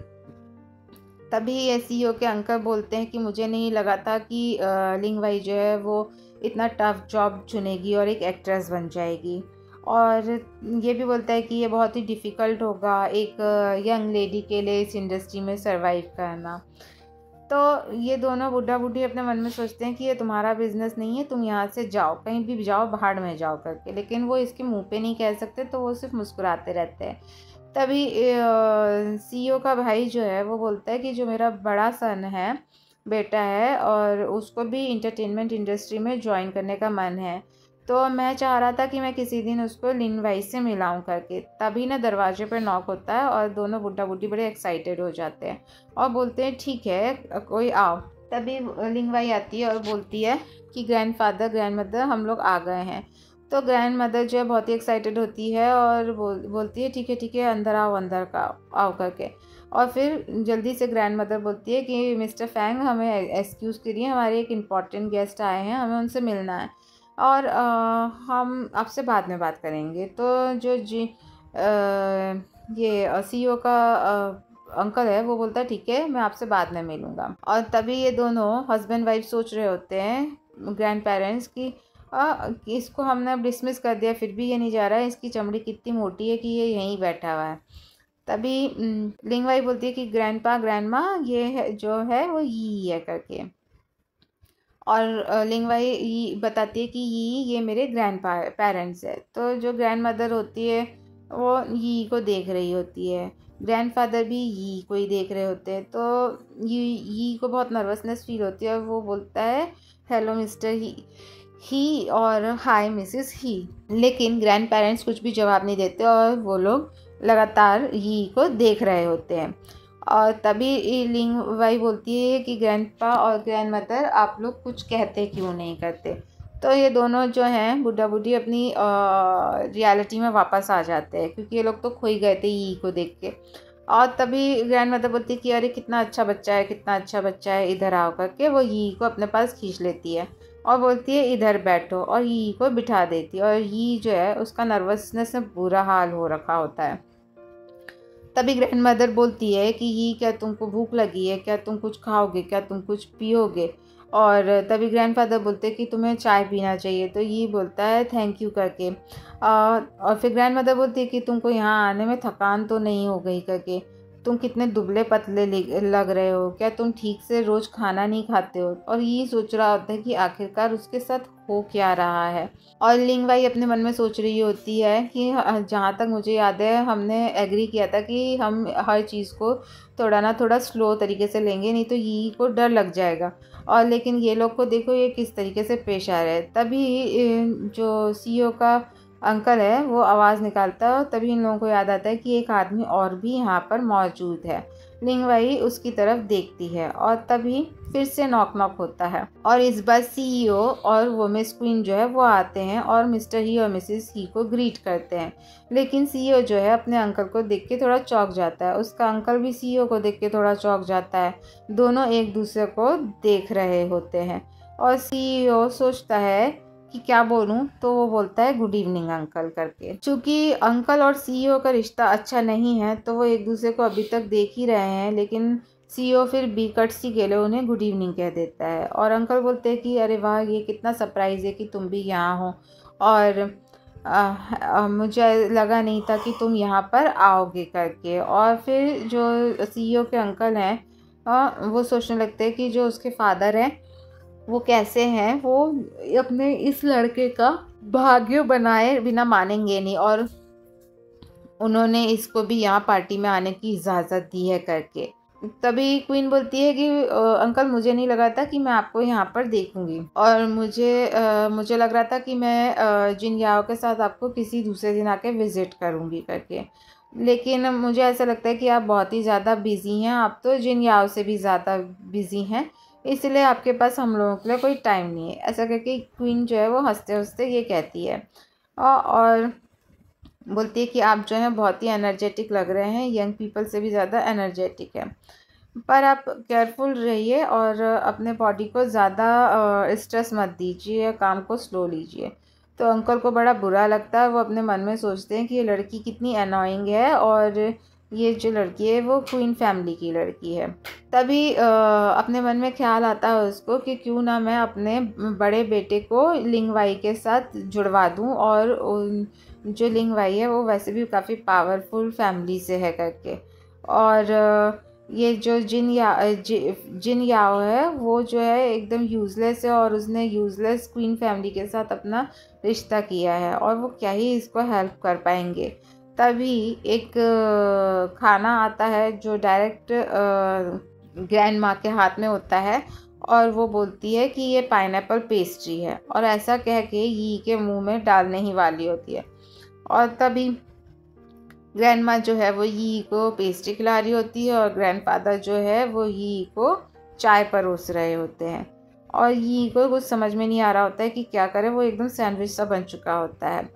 तभी ये सीईओ के अंकल बोलते हैं कि मुझे नहीं लगा था कि लिंग वाई जो है वो इतना टफ जॉब चुनेगी और एक एक्ट्रेस बन जाएगी। और ये भी बोलता है कि ये बहुत ही डिफ़िकल्ट होगा एक यंग लेडी के लिए इस इंडस्ट्री में सरवाइव करना। तो ये दोनों बूढ़ा बूढ़ी अपने मन में सोचते हैं कि ये तुम्हारा बिज़नेस नहीं है, तुम यहाँ से जाओ, कहीं भी जाओ, भाड़ में जाओ करके। लेकिन वो इसके मुंह पे नहीं कह सकते, तो वो सिर्फ मुस्कुराते रहते हैं। तभी सीईओ का भाई जो है वो बोलता है कि जो मेरा बड़ा सन है, बेटा है, और उसको भी इंटरटेनमेंट इंडस्ट्री में ज्वाइन करने का मन है, तो मैं चाह रहा था कि मैं किसी दिन उसको लिंग वाई से मिलाऊं करके। तभी ना दरवाजे पर नॉक होता है और दोनों बुढ़ा बुढ़ी बड़े एक्साइटेड हो जाते हैं और बोलते हैं ठीक है कोई आओ। तभी लिंग वाई आती है और बोलती है कि ग्रैंडफादर ग्रैंड मदर हम लोग आ गए हैं। तो ग्रैंड मदर जो है बहुत ही एक्साइटेड होती है और बोलती है ठीक है अंदर का आओ करके। और फिर जल्दी से ग्रैंड मदर बोलती है कि मिस्टर फैंग हमें एक्सक्यूज़ करिए, हमारे एक इम्पॉर्टेंट गेस्ट आए हैं, हमें उनसे मिलना है और हम आपसे बाद में बात करेंगे। तो जो ये सीईओ का अंकल है वो बोलता है ठीक है मैं आपसे बाद में मिलूँगा। और तभी ये दोनों हस्बैंड वाइफ सोच रहे होते हैं ग्रैंड पेरेंट्स की इसको हमने डिसमिस कर दिया फिर भी ये नहीं जा रहा है, इसकी चमड़ी कितनी मोटी है कि ये यहीं बैठा हुआ है। तभी लिंग वाई बोलती है कि ग्रैंडपा ग्रैंडमा ये जो है वो यही है करके। और लिंग वाई बताती है कि ये मेरे ग्रैंड पेरेंट्स है। तो जो ग्रैंड मदर होती है वो यी को देख रही होती है, ग्रैंडफादर भी यी को ही देख रहे होते हैं। तो यी को बहुत नर्वसनेस फील होती है और वो बोलता है हेलो मिस्टर ही और हाय मिसेस ही। लेकिन ग्रैंड पेरेंट्स कुछ भी जवाब नहीं देते और वो लोग लगातार यी को देख रहे होते हैं। और तभी लिंग वाई बोलती है कि ग्रैंडपा और ग्रैंड मदर आप लोग कुछ कहते क्यों नहीं करते। तो ये दोनों जो हैं बुढ़ा बूढ़ी अपनी रियलिटी में वापस आ जाते हैं क्योंकि ये लोग तो खो ही गए थे यी को देख के। और तभी ग्रैंड मदर बोलती है कि अरे कितना अच्छा बच्चा है इधर आओ करके। वो यी को अपने पास खींच लेती है और बोलती है इधर बैठो और यी को बिठा देती है। और यी जो है उसका नर्वसनेस में बुरा हाल हो रखा होता है। तभी ग्रैंड मदर बोलती है कि ये क्या तुमको भूख लगी है, क्या तुम कुछ खाओगे, क्या तुम कुछ पियोगे। और तभी ग्रैंडफादर बोलते हैं कि तुम्हें चाय पीना चाहिए। तो ये बोलता है थैंक यू करके। और फिर ग्रैंड मदर बोलती है कि तुमको यहाँ आने में थकान तो नहीं हो गई करके। तुम कितने दुबले पतले लग रहे हो, क्या तुम ठीक से रोज़ खाना नहीं खाते हो। और ये सोच रहा होता है कि आखिरकार उसके साथ हो क्या रहा है। और लिंग वाई अपने मन में सोच रही होती है कि जहाँ तक मुझे याद है हमने एग्री किया था कि हम हर चीज़ को थोड़ा ना थोड़ा स्लो तरीके से लेंगे, नहीं तो यी को डर लग जाएगा। और लेकिन ये लोग को देखो ये किस तरीके से पेश आ रहा है। तभी जो CEO का अंकल है वो आवाज़ निकालता है और तभी इन लोगों को याद आता है कि एक आदमी और भी यहाँ पर मौजूद है। लिंग वाई उसकी तरफ देखती है और तभी फिर से नॉक नॉक होता है। और इस बार CEO और वो मिस क्वीन जो है वो आते हैं और मिस्टर ही और मिसेस ही को ग्रीट करते हैं। लेकिन CEO जो है अपने अंकल को देख के थोड़ा चौंक जाता है, उसका अंकल भी CEO को देख के थोड़ा चौंक जाता है। दोनों एक दूसरे को देख रहे होते हैं और CEO सोचता है कि क्या बोलूँ, तो वो बोलता है गुड इवनिंग अंकल करके। चूँकि अंकल और CEO का रिश्ता अच्छा नहीं है तो वो एक दूसरे को अभी तक देख ही रहे हैं, लेकिन CEO फिर बीकट सी गेले उन्हें गुड इवनिंग कह देता है। और अंकल बोलते हैं कि अरे वाह, ये कितना सरप्राइज़ है कि तुम भी यहाँ हो, और मुझे लगा नहीं था कि तुम यहाँ पर आओगे करके। और फिर जो CEO के अंकल हैं वो सोचने लगते हैं कि जो उसके फादर हैं वो कैसे हैं, वो अपने इस लड़के का भाग्य बनाए बिना मानेंगे नहीं और उन्होंने इसको भी यहाँ पार्टी में आने की इजाज़त दी है करके। तभी क्वीन बोलती है कि अंकल मुझे नहीं लगा था कि मैं आपको यहाँ पर देखूँगी, और मुझे लग रहा था कि मैं जिन याओ के साथ आपको किसी दूसरे दिन आके विज़िट करूँगी करके, लेकिन मुझे ऐसा लगता है कि आप बहुत ही ज़्यादा बिज़ी हैं, आप तो जिन याओ से भी ज़्यादा बिज़ी हैं, इसलिए आपके पास हम लोगों के लिए कोई टाइम नहीं है, ऐसा करके क्वीन जो है वो हंसते हंसते ये कहती है। और बोलती है कि आप जो है बहुत ही एनर्जेटिक लग रहे हैं, यंग पीपल से भी ज़्यादा एनर्जेटिक है, पर आप केयरफुल रहिए और अपने बॉडी को ज़्यादा स्ट्रेस मत दीजिए, काम को स्लो लीजिए। तो अंकल को बड़ा बुरा लगता है, वो अपने मन में सोचते हैं कि ये लड़की कितनी अनॉइंग है और ये जो लड़की है वो क्वीन फैमिली की लड़की है। तभी अपने मन में ख्याल आता है उसको कि क्यों ना मैं अपने बड़े बेटे को लिंग वाई के साथ जुड़वा दूं, और जो लिंग वाई है वो वैसे भी काफ़ी पावरफुल फैमिली से है करके। और ये जो जिन याओ है वो जो है एकदम यूज़लेस है और उसने यूज़लेस क्वीन फैमिली के साथ अपना रिश्ता किया है और वो क्या ही इसको हेल्प कर पाएंगे। तभी एक खाना आता है जो डायरेक्ट ग्रैंड माँ के हाथ में होता है और वो बोलती है कि ये पाइनएप्पल पेस्ट्री है, और ऐसा कह के यी के मुंह में डालने ही वाली होती है। और तभी ग्रैंड माँ जो है वो यी को पेस्ट्री खिला रही होती है और ग्रैंडफादर जो है वो यी को चाय परोस रहे होते हैं, और यी को कुछ समझ में नहीं आ रहा होता है कि क्या करे, वो एकदम सैंडविच सा बन चुका होता है।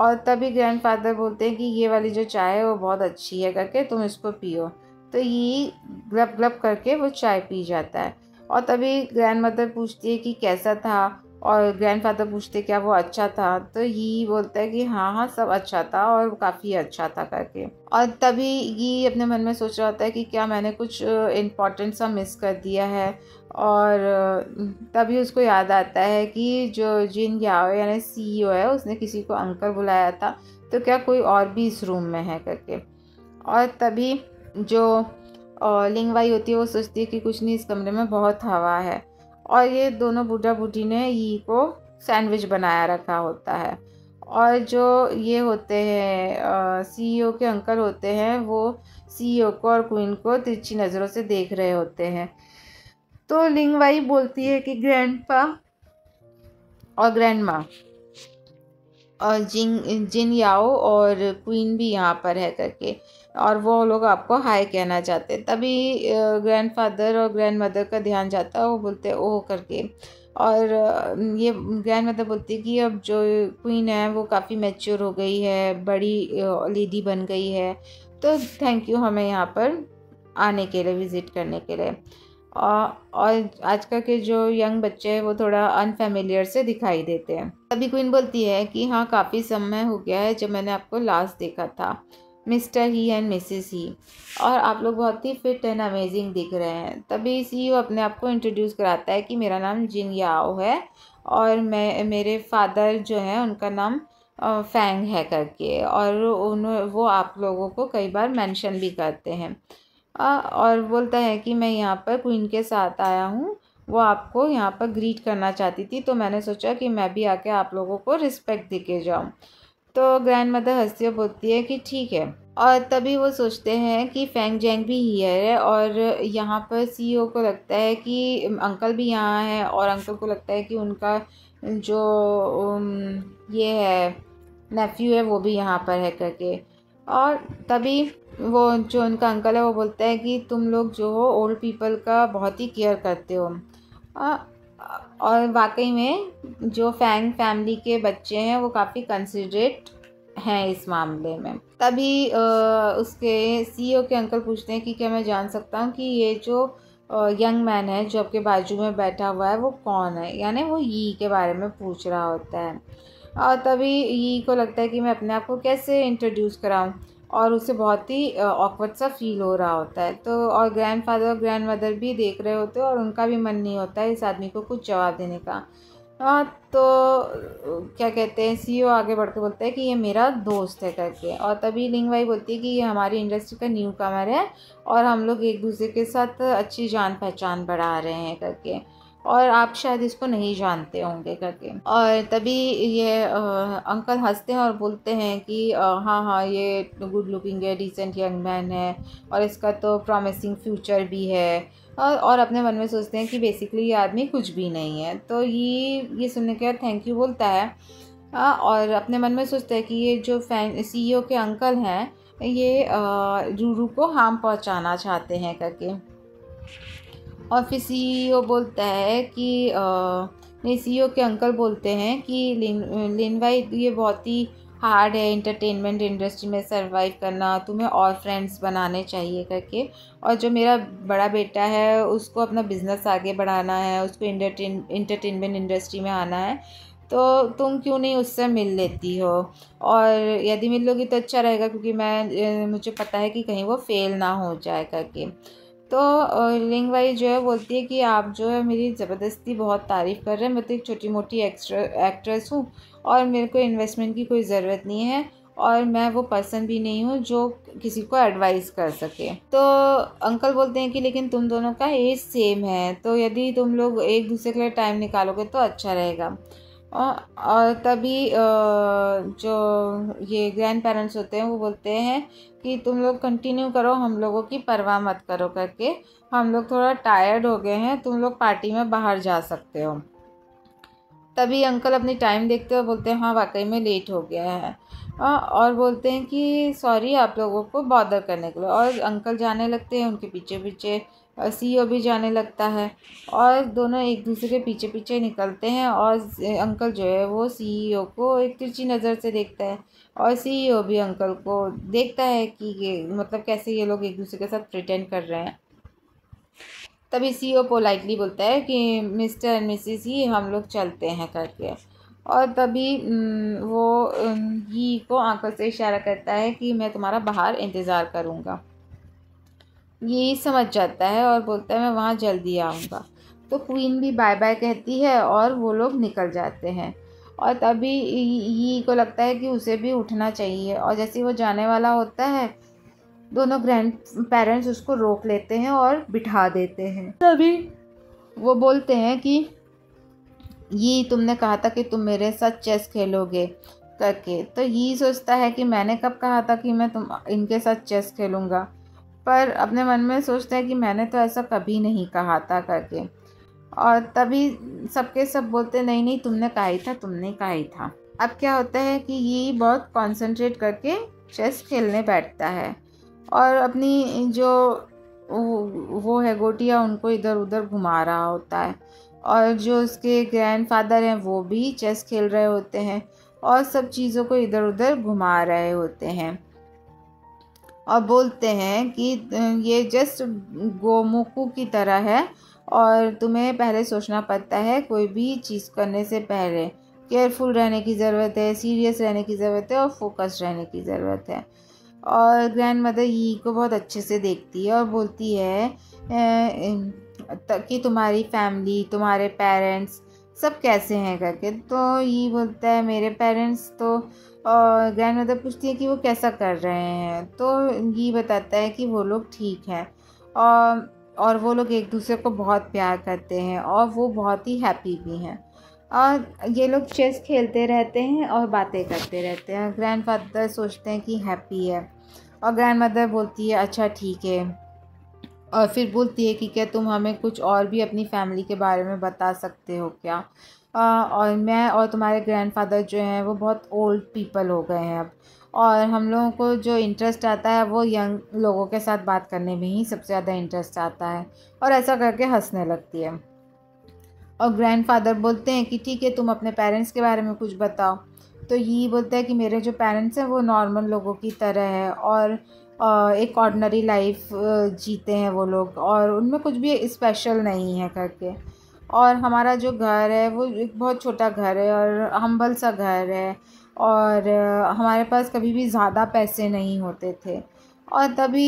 और तभी ग्रैंडफादर बोलते हैं कि ये वाली जो चाय है वो बहुत अच्छी है करके, तुम इसको पियो। तो यी ग्लब ग्लब करके वो चाय पी जाता है। और तभी ग्रैंडमदर पूछती है कि कैसा था, और ग्रैंडफादर पूछते हैं क्या वो अच्छा था, तो यी बोलता है कि हाँ हाँ सब अच्छा था और काफ़ी अच्छा था करके। और तभी यी अपने मन में सोच रहा होता है कि क्या मैंने कुछ इम्पॉर्टेंट सा मिस कर दिया है, और तभी उसको याद आता है कि जो जिन याओ यानी CEO है उसने किसी को अंकल बुलाया था, तो क्या कोई और भी इस रूम में है करके। और तभी जो लिंग वाई होती है वो सोचती है कि कुछ नहीं, इस कमरे में बहुत हवा है। और ये दोनों बूढ़ा बूढ़ी ने यी को सैंडविच बनाया रखा होता है। और जो ये होते हैं CEO के अंकल होते हैं वो CEO को और क्वीन को तिरछी नज़रों से देख रहे होते हैं। तो लिंग वाई बोलती है कि ग्रैंडपा और ग्रैंडमा और जिन याओ और क्वीन भी यहाँ पर है करके, और वो लोग आपको हाय कहना चाहते। तभी ग्रैंडफादर और ग्रैंडमदर का ध्यान जाता है, वो बोलते हैं ओह करके। और ये ग्रैंडमदर बोलती है कि अब जो क्वीन है वो काफ़ी मैच्योर हो गई है, बड़ी लेडी बन गई है, तो थैंक यू हमें यहाँ पर आने के लिए, विज़िट करने के लिए। और आजकल के जो यंग बच्चे हैं वो थोड़ा अनफेमिलियर से दिखाई देते हैं। तभी क्वीन बोलती है कि हाँ काफ़ी समय हो गया है जब मैंने आपको लास्ट देखा था मिस्टर ही एंड मिसेस ही, और आप लोग बहुत ही फिट एंड अमेजिंग दिख रहे हैं। तभी CEO अपने आप को इंट्रोड्यूस कराता है कि मेरा नाम जिन याओ है और मेरे फादर जो हैं उनका नाम फैंग है करके, और वो आप लोगों को कई बार मेंशन भी करते हैं। और बोलता है कि मैं यहाँ पर क्वीन के साथ आया हूँ, वो आपको यहाँ पर ग्रीट करना चाहती थी, तो मैंने सोचा कि मैं भी आके आप लोगों को रिस्पेक्ट दे के जाऊँ। तो ग्रैंड मदर हंसती हुई बोलती है कि ठीक है। और तभी वो सोचते हैं कि फेंग जेंग भी हियर है, और यहाँ पर सीईओ को लगता है कि अंकल भी यहाँ है, और अंकल को लगता है कि उनका जो ये है नेफ्यू है वो भी यहाँ पर है करके। और तभी वो जो उनका अंकल है वो बोलता है कि तुम लोग जो हो ओल्ड पीपल का बहुत ही केयर करते हो। और वाकई में जो फैंग फैमिली के बच्चे हैं वो काफ़ी कंसिडरेट हैं इस मामले में। तभी उसके सीईओ के अंकल पूछते हैं कि क्या मैं जान सकता हूँ कि ये जो यंग मैन है जो आपके बाजू में बैठा हुआ है वो कौन है, यानी वो यी के बारे में पूछ रहा होता है। और तभी यी को लगता है कि मैं अपने आप को कैसे इंट्रोड्यूस कराऊँ, और उसे बहुत ही ऑकवर्ड सा फील हो रहा होता है। तो और ग्रैंडफादर और ग्रैंडमदर भी देख रहे होते हैं, और उनका भी मन नहीं होता है इस आदमी को कुछ जवाब देने का। तो क्या कहते हैं, सीईओ आगे बढ़ के बोलता है कि ये मेरा दोस्त है करके। और तभी लिंग वाई बोलती है कि ये हमारी इंडस्ट्री का न्यू कमर है, और हम लोग एक दूसरे के साथ अच्छी जान पहचान बढ़ा रहे हैं करके, और आप शायद इसको नहीं जानते होंगे करके। और तभी ये अंकल हंसते हैं और बोलते हैं कि हाँ हाँ ये गुड लुकिंग है, डिसेंट यंग मैन है, और इसका तो प्रॉमिसिंग फ्यूचर भी है। और अपने मन में सोचते हैं कि बेसिकली ये आदमी कुछ भी नहीं है। तो ये सुनने के बाद थैंक यू बोलता है, और अपने मन में सोचता है कि ये जो सीईओ के अंकल हैं ये रूरू को हार्म पहुंचाना चाहते हैं करके। और फिर सीईओ बोलता है कि सीईओ के अंकल बोलते हैं कि लिन भाई ये बहुत ही हार्ड है इंटरटेनमेंट इंडस्ट्री में सरवाइव करना, तुम्हें और फ्रेंड्स बनाने चाहिए करके। और जो मेरा बड़ा बेटा है उसको अपना बिज़नेस आगे बढ़ाना है, उसको इंटरटेनमेंट इंडस्ट्री में आना है, तो तुम क्यों नहीं उससे मिल लेती हो, और यदि मिल लोगी तो अच्छा रहेगा, क्योंकि मुझे पता है कि कहीं वो फेल ना हो जाए करके। तो लिंग वाई जो है बोलती है कि आप जो है मेरी ज़बरदस्ती बहुत तारीफ़ कर रहे हैं, मैं तो एक छोटी मोटी एक्ट्रेस हूँ, और मेरे को इन्वेस्टमेंट की कोई ज़रूरत नहीं है, और मैं वो पर्सन भी नहीं हूँ जो किसी को एडवाइस कर सके। तो अंकल बोलते हैं कि लेकिन तुम दोनों का एज सेम है, तो यदि तुम लोग एक दूसरे के लिए टाइम निकालोगे तो अच्छा रहेगा। और तभी जो ये ग्रैंड पेरेंट्स होते हैं वो बोलते हैं कि तुम लोग कंटिन्यू करो, हम लोगों की परवाह मत करो करके, हम लोग थोड़ा टायर्ड हो गए हैं, तुम लोग पार्टी में बाहर जा सकते हो। तभी अंकल अपनी टाइम देखते हुए बोलते हैं हाँ वाकई में लेट हो गया है, और बोलते हैं कि सॉरी आप लोगों को बॉदर करने के लिए। और अंकल जाने लगते हैं, उनके पीछे पीछे सीईओ भी जाने लगता है, और दोनों एक दूसरे के पीछे पीछे निकलते हैं। और अंकल जो है वो सीईओ को एक तिरछी नज़र से देखता है, और सीईओ भी अंकल को देखता है कि ये मतलब कैसे ये लोग एक दूसरे के साथ प्रिटेंड कर रहे हैं। तभी सीईओ पोलाइटली बोलता है कि मिस्टर एंड मिसेस ही हम लोग चलते हैं करके। और तभी वो ही को आंखों से इशारा करता है कि मैं तुम्हारा बाहर इंतज़ार करूँगा। ये समझ जाता है और बोलता है मैं वहाँ जल्दी आऊँगा। तो क्वीन भी बाय बाय कहती है और वो लोग निकल जाते हैं। और तभी यी को लगता है कि उसे भी उठना चाहिए, और जैसे ही वो जाने वाला होता है दोनों ग्रैंड पेरेंट्स उसको रोक लेते हैं और बिठा देते हैं। तभी वो बोलते हैं कि यी तुमने कहा था कि तुम मेरे साथ चेस खेलोगे करके। तो यी सोचता है कि मैंने कब कहा था कि मैं इनके साथ चेस खेलूँगा, पर अपने मन में सोचता है कि मैंने तो ऐसा कभी नहीं कहा था करके। और तभी सबके सब बोलते नहीं नहीं तुमने कहा ही था, तुमने कहा ही था। अब क्या होता है कि ये बहुत कंसंट्रेट करके चेस खेलने बैठता है, और अपनी जो वो है गोटियाँ उनको इधर उधर घुमा रहा होता है। और जो उसके ग्रैंडफादर हैं वो भी चेस खेल रहे होते हैं, और सब चीज़ों को इधर उधर घुमा रहे होते हैं, और बोलते हैं कि ये जस्ट गोमुखू की तरह है, और तुम्हें पहले सोचना पड़ता है, कोई भी चीज़ करने से पहले केयरफुल रहने की ज़रूरत है, सीरियस रहने की ज़रूरत है, और फोकस रहने की ज़रूरत है। और ग्रैंड मदर यी को बहुत अच्छे से देखती है और बोलती है कि तुम्हारी फैमिली, तुम्हारे पेरेंट्स सब कैसे हैं करके। तो यी बोलता है मेरे पेरेंट्स तो, और ग्रैंड मदर पूछती है कि वो कैसा कर रहे हैं, तो यी बताता है कि वो लोग ठीक हैं। और वो लोग एक दूसरे को बहुत प्यार करते हैं और वो बहुत ही हैप्पी भी हैं। और ये लोग चेस खेलते रहते हैं और बातें करते रहते हैं। ग्रैंडफादर सोचते हैं कि हैप्पी है और ग्रैंडमदर बोलती है अच्छा ठीक है, और फिर बोलती है कि क्या तुम हमें कुछ और भी अपनी फैमिली के बारे में बता सकते हो क्या, और मैं और तुम्हारे ग्रैंडफादर जो हैं वो बहुत ओल्ड पीपल हो गए हैं अब, और हम लोगों को जो इंटरेस्ट आता है वो यंग लोगों के साथ बात करने में ही सबसे ज़्यादा इंटरेस्ट आता है। और ऐसा करके हंसने लगती है। और ग्रैंडफादर बोलते हैं कि ठीक है तुम अपने पेरेंट्स के बारे में कुछ बताओ। तो यही बोलता है कि मेरे जो पेरेंट्स हैं वो नॉर्मल लोगों की तरह है और एक ऑर्डिनरी लाइफ जीते हैं वो लोग और उनमें कुछ भी स्पेशल नहीं है करके, और हमारा जो घर है वो एक बहुत छोटा घर है और हम्बल सा घर है और हमारे पास कभी भी ज़्यादा पैसे नहीं होते थे। और तभी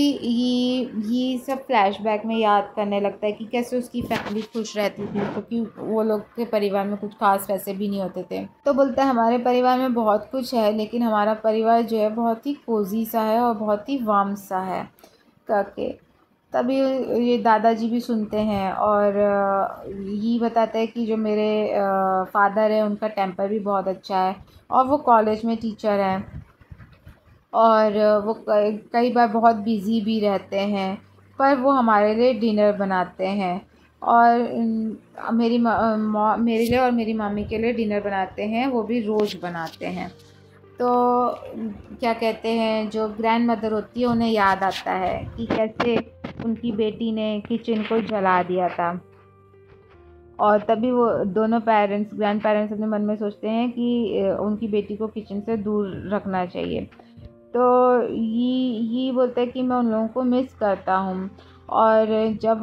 ये सब फ्लैशबैक में याद करने लगता है कि कैसे उसकी फैमिली खुश रहती थी क्योंकि वो लोग के परिवार में कुछ खास पैसे भी नहीं होते थे। तो बोलता है हमारे परिवार में बहुत कुछ है लेकिन हमारा परिवार जो है बहुत ही कोजी सा है और बहुत ही वार्म सा है करके। तभी ये दादाजी भी सुनते हैं और ये बताते हैं कि जो मेरे फादर है उनका टेम्पर भी बहुत अच्छा है और वो कॉलेज में टीचर हैं और वो कई बार बहुत बिज़ी भी रहते हैं पर वो हमारे लिए डिनर बनाते हैं और मेरे लिए और मेरी मामी के लिए डिनर बनाते हैं, वो भी रोज़ बनाते हैं। तो क्या कहते हैं जो ग्रैंड मदर होती है उन्हें याद आता है कि कैसे उनकी बेटी ने किचन को जला दिया था। और तभी वो दोनों पेरेंट्स ग्रैंड पेरेंट्स अपने मन में सोचते हैं कि उनकी बेटी को किचन से दूर रखना चाहिए। तो ये बोलता है कि मैं उन लोगों को मिस करता हूँ। और जब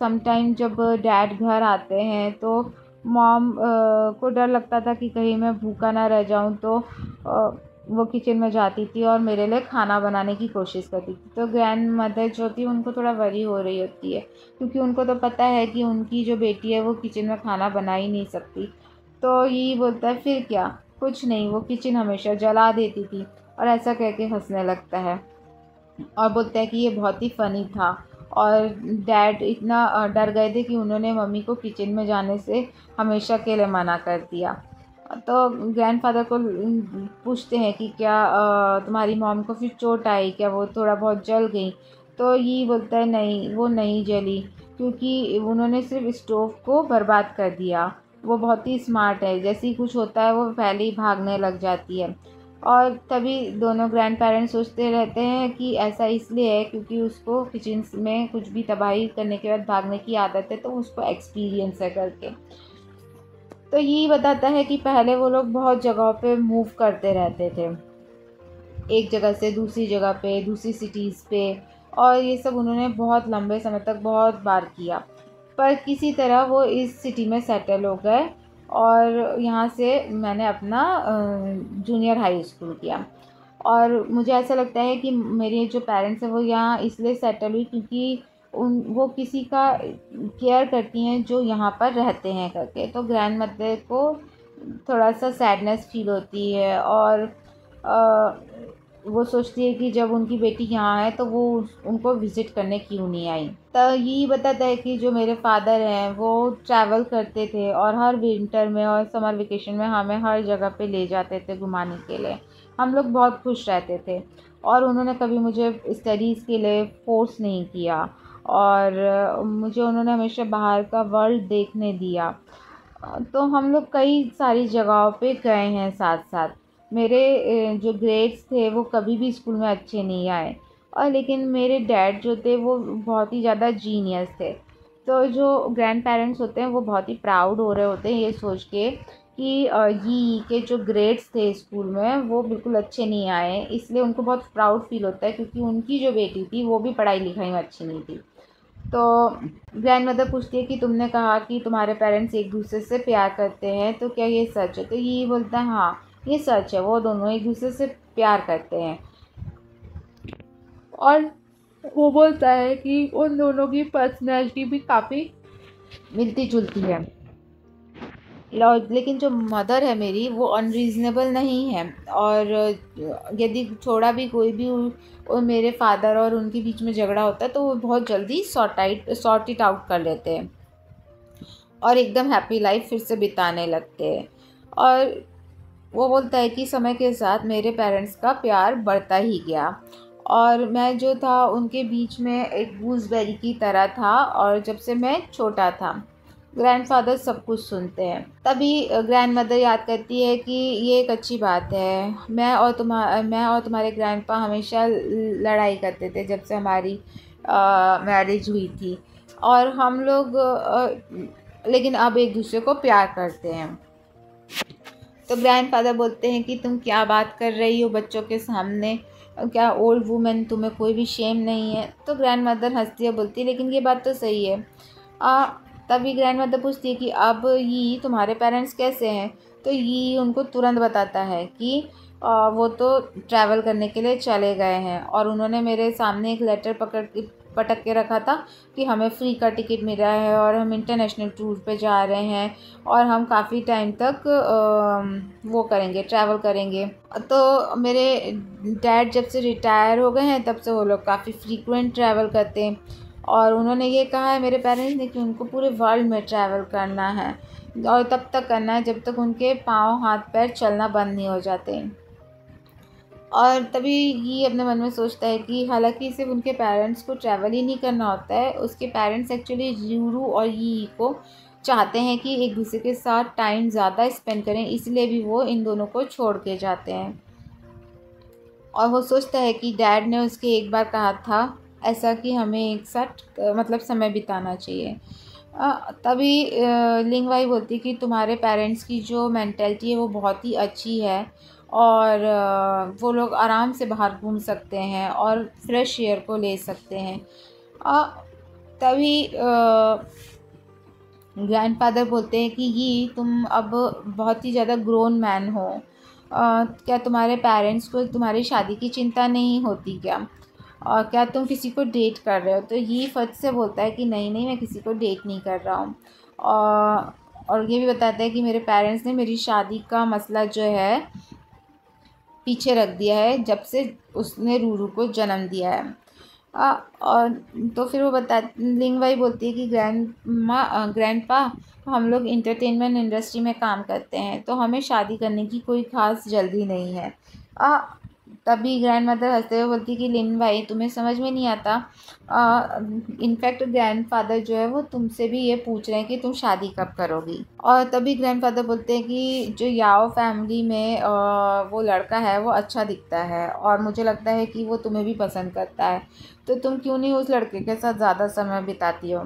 समटाइम जब डैड घर आते हैं तो मॉम को डर लगता था कि कहीं मैं भूखा ना रह जाऊँ, तो वो किचन में जाती थी और मेरे लिए खाना बनाने की कोशिश करती थी। तो ग्रैंड मदर जो थी उनको थोड़ा वरी हो रही होती है क्योंकि उनको तो पता है कि उनकी जो बेटी है वो किचन में खाना बना ही नहीं सकती। तो यही बोलता है फिर क्या, कुछ नहीं, वो किचन हमेशा जला देती थी, और ऐसा कह के हंसने लगता है और बोलता है कि ये बहुत ही फ़नी था। और डैड इतना डर गए थे कि उन्होंने मम्मी को किचन में जाने से हमेशा के लिए मना कर दिया। तो ग्रैंडफादर को पूछते हैं कि क्या तुम्हारी मॉम को फिर चोट आई क्या, वो थोड़ा बहुत जल गई। तो ये बोलता है नहीं, वो नहीं जली क्योंकि उन्होंने सिर्फ स्टोव को बर्बाद कर दिया। वो बहुत ही स्मार्ट है, जैसे ही कुछ होता है वो पहले ही भागने लग जाती है। और तभी दोनों ग्रैंड पेरेंट्स सोचते रहते हैं कि ऐसा इसलिए है क्योंकि उसको किचन में कुछ भी तबाही करने के बाद भागने की आदत है, तो उसको एक्सपीरियंस है करके। तो यही बताता है कि पहले वो लोग बहुत जगहों पे मूव करते रहते थे, एक जगह से दूसरी जगह पे, दूसरी सिटीज़ पे, और ये सब उन्होंने बहुत लंबे समय तक बहुत बार किया, पर किसी तरह वो इस सिटी में सेटल हो गए। और यहाँ से मैंने अपना जूनियर हाई स्कूल किया। और मुझे ऐसा लगता है कि मेरे जो पेरेंट्स हैं वो यहाँ इसलिए सेटल हुई क्योंकि वो किसी का केयर करती हैं जो यहाँ पर रहते हैं करके। तो ग्रैंड मदर को थोड़ा सा सैडनेस फील होती है और वो सोचती है कि जब उनकी बेटी यहाँ है तो वो उनको विज़िट करने क्यों नहीं आई। तो यही बताता है कि जो मेरे फादर हैं वो ट्रैवल करते थे और हर विंटर में और समर वेकेशन में हमें हर जगह पे ले जाते थे घुमाने के लिए। हम लोग बहुत खुश रहते थे और उन्होंने कभी मुझे स्टडीज़ के लिए फोर्स नहीं किया और मुझे उन्होंने हमेशा बाहर का वर्ल्ड देखने दिया। तो हम लोग कई सारी जगहों पर गए हैं साथ साथ। मेरे जो ग्रेड्स थे वो कभी भी स्कूल में अच्छे नहीं आए, और लेकिन मेरे डैड जो थे वो बहुत ही ज़्यादा जीनियस थे। तो जो ग्रैंड पेरेंट्स होते हैं वो बहुत ही प्राउड हो रहे होते हैं ये सोच के कि यी के जो ग्रेड्स थे स्कूल में वो बिल्कुल अच्छे नहीं आए, इसलिए उनको बहुत प्राउड फील होता है क्योंकि उनकी जो बेटी थी वो भी पढ़ाई लिखाई में अच्छी नहीं थी। तो ग्रैंड मदर पूछती है कि तुमने कहा कि तुम्हारे पेरेंट्स एक दूसरे से प्यार करते हैं, तो क्या ये सच है? तो यी बोलता है हाँ ये सच है, वो दोनों एक दूसरे से प्यार करते हैं। और वो बोलता है कि उन दोनों की पर्सनैलिटी भी काफ़ी मिलती जुलती है। लेकिन जो मदर है मेरी वो अनरीज़नेबल नहीं है, और यदि थोड़ा भी कोई भी और मेरे फादर और उनके बीच में झगड़ा होता है तो वो बहुत जल्दी सॉर्ट इट आउट कर लेते हैं और एकदम हैप्पी लाइफ फिर से बिताने लगते हैं। और वो बोलता है कि समय के साथ मेरे पेरेंट्स का प्यार बढ़ता ही गया और मैं जो था उनके बीच में एक गूसबेरी की तरह था, और जब से मैं छोटा था ग्रैंडफादर सब कुछ सुनते हैं। तभी ग्रैंडमदर याद करती है कि ये एक अच्छी बात है, मैं और तुम्हारे ग्रैंडपा हमेशा लड़ाई करते थे जब से हमारी मैरिज हुई थी, और हम लोग लेकिन अब एक दूसरे को प्यार करते हैं। तो ग्रैंडफादर बोलते हैं कि तुम क्या बात कर रही हो बच्चों के सामने, क्या ओल्ड वूमेन तुम्हें कोई भी शेम नहीं है। तो ग्रैंडमदर हंसती है, बोलती है लेकिन ये बात तो सही है। तभी ग्रैंडमदर पूछती है कि अब यी तुम्हारे पेरेंट्स कैसे हैं, तो यी उनको तुरंत बताता है कि वो तो ट्रैवल करने के लिए चले गए हैं और उन्होंने मेरे सामने एक लेटर पटक के रखा था कि हमें फ़्री का टिकट मिला है और हम इंटरनेशनल टूर पे जा रहे हैं और हम काफ़ी टाइम तक ट्रैवल करेंगे। तो मेरे डैड जब से रिटायर हो गए हैं तब से वो लोग काफ़ी फ्रीक्वेंट ट्रैवल करते हैं, और उन्होंने ये कहा है मेरे पेरेंट्स ने कि उनको पूरे वर्ल्ड में ट्रैवल करना है और तब तक करना है जब तक उनके पाँव हाथ पैर चलना बंद नहीं हो जाते। और तभी ये अपने मन में सोचता है कि हालांकि सिर्फ उनके पेरेंट्स को ट्रैवल ही नहीं करना होता है, उसके पेरेंट्स एक्चुअली रूरू और यी को चाहते हैं कि एक दूसरे के साथ टाइम ज़्यादा स्पेंड करें, इसलिए भी वो इन दोनों को छोड़ के जाते हैं। और वो सोचता है कि डैड ने उसके एक बार कहा था ऐसा कि हमें एक साथ समय बिताना चाहिए। तभी लिंग वाई बोलती कि तुम्हारे पेरेंट्स की जो मेंटालिटी है वो बहुत ही अच्छी है और वो लोग आराम से बाहर घूम सकते हैं और फ्रेश एयर को ले सकते हैं। तभी ग्रैंडफादर बोलते हैं कि यी तुम अब बहुत ही ज़्यादा ग्रोन मैन हो, क्या तुम्हारे पेरेंट्स को तुम्हारी शादी की चिंता नहीं होती क्या, और क्या तुम किसी को डेट कर रहे हो। तो यी फट से बोलता है कि नहीं मैं किसी को डेट नहीं कर रहा हूँ, और ये भी बताता है कि मेरे पेरेंट्स ने मेरी शादी का मसला जो है पीछे रख दिया है जब से उसने रूरू को जन्म दिया है। और तो फिर वो लिंगवाई बोलती है कि ग्रैंडपा हम लोग इंटरटेनमेंट इंडस्ट्री में काम करते हैं तो हमें शादी करने की कोई ख़ास जल्दी नहीं है। तभी ग्रैंडमदर हंसते हुए बोलती कि लिन भाई तुम्हें समझ में नहीं आता, इनफैक्ट ग्रैंडफादर जो है वो तुमसे भी ये पूछ रहे हैं कि तुम शादी कब करोगी। और तभी ग्रैंडफादर बोलते हैं कि जो याओ फैमिली में वो लड़का है वो अच्छा दिखता है और मुझे लगता है कि वो तुम्हें भी पसंद करता है, तो तुम क्यों नहीं उस लड़के के साथ ज़्यादा समय बिताती हो।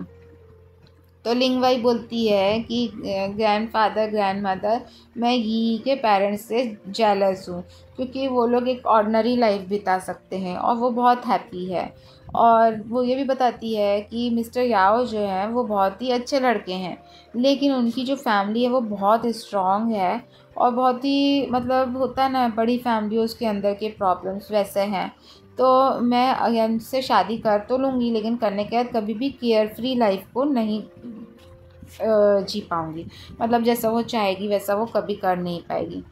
तो लिंगवाई बोलती है कि ग्रैंडफादर ग्रैंडमदर मैं यी के पेरेंट्स से जेलस हूँ क्योंकि वो लोग एक ऑर्डिनरी लाइफ बिता सकते हैं और वो बहुत हैप्पी है। और वो ये भी बताती है कि मिस्टर याओ जो हैं वो बहुत ही अच्छे लड़के हैं लेकिन उनकी जो फैमिली है वो बहुत स्ट्रॉन्ग है और बहुत ही होता ना बड़ी फैमिली उसके अंदर के प्रॉब्लम्स वैसे हैं, तो मैं उनसे शादी कर तो लूँगी लेकिन करने के बाद कभी भी केयर फ्री लाइफ को नहीं जी पाऊँगी, जैसा वो चाहेगी वैसा वो कभी कर नहीं पाएगी,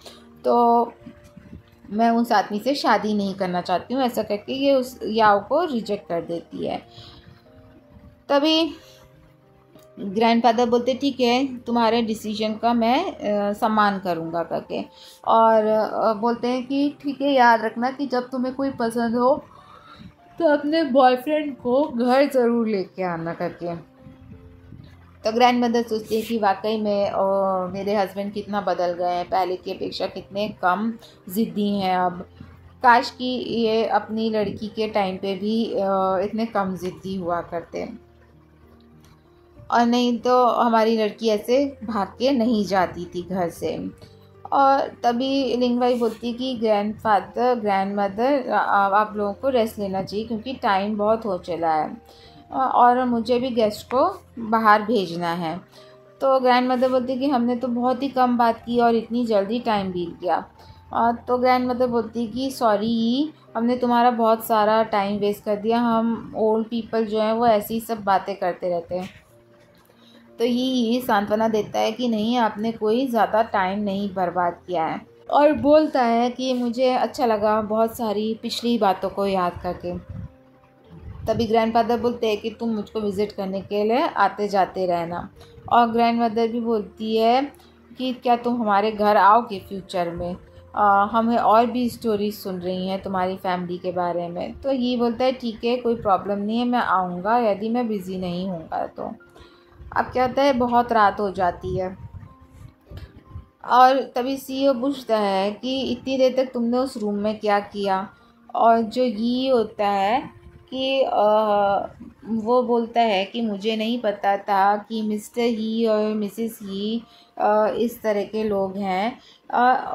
तो मैं उस आदमी से शादी नहीं करना चाहती हूँ, ऐसा करके ये उस याओ को रिजेक्ट कर देती है। तभी ग्रैंडफादर बोलते ठीक है तुम्हारे डिसीजन का मैं सम्मान करूँगा करके, और बोलते हैं कि ठीक है याद रखना कि जब तुम्हें कोई पसंद हो तो अपने बॉयफ्रेंड को घर ज़रूर लेके आना करके। तो ग्रैंडमदर सोचती है कि वाकई में मेरे हस्बैंड कितना बदल गए हैं, पहले की अपेक्षा कितने कम ज़िद्दी हैं अब, काश कि ये अपनी लड़की के टाइम पे भी इतने कम ज़िद्दी हुआ करते, और नहीं तो हमारी लड़की ऐसे भाग के नहीं जाती थी घर से। और तभी लिंगवाई बोलती कि ग्रैंडफादर ग्रैंडमदर आप लोगों को रेस्ट लेना चाहिए क्योंकि टाइम बहुत हो चला है और मुझे भी गेस्ट को बाहर भेजना है। तो ग्रैंडमदर बोलती कि हमने तो बहुत ही कम बात की और इतनी जल्दी टाइम बीत गया। तो ग्रैंडमदर बोलती कि सॉरी हमने तुम्हारा बहुत सारा टाइम वेस्ट कर दिया, हम ओल्ड पीपल जो हैं वो ऐसी सब बातें करते रहते हैं। तो ये सांत्वना देता है कि नहीं, आपने कोई ज़्यादा टाइम नहीं बर्बाद किया है, और बोलता है कि मुझे अच्छा लगा बहुत सारी पिछली बातों को याद करके। तभी ग्रैंडफादर बोलते हैं कि तुम मुझको विज़िट करने के लिए आते जाते रहना, और ग्रैंडमदर भी बोलती है कि क्या तुम हमारे घर आओगे फ्यूचर में, हमें और भी स्टोरीज सुन रही हैं तुम्हारी फैमिली के बारे में। तो ये बोलता है ठीक है, कोई प्रॉब्लम नहीं है, मैं आऊँगा यदि मैं बिज़ी नहीं होऊंगा तो। अब क्या होता है, बहुत रात हो जाती है, और तभी सीईओ पूछता है कि इतनी देर तक तुमने उस रूम में क्या किया, और जो ये होता है कि वो बोलता है कि मुझे नहीं पता था कि मिस्टर ही और मिसेस ही इस तरह के लोग हैं,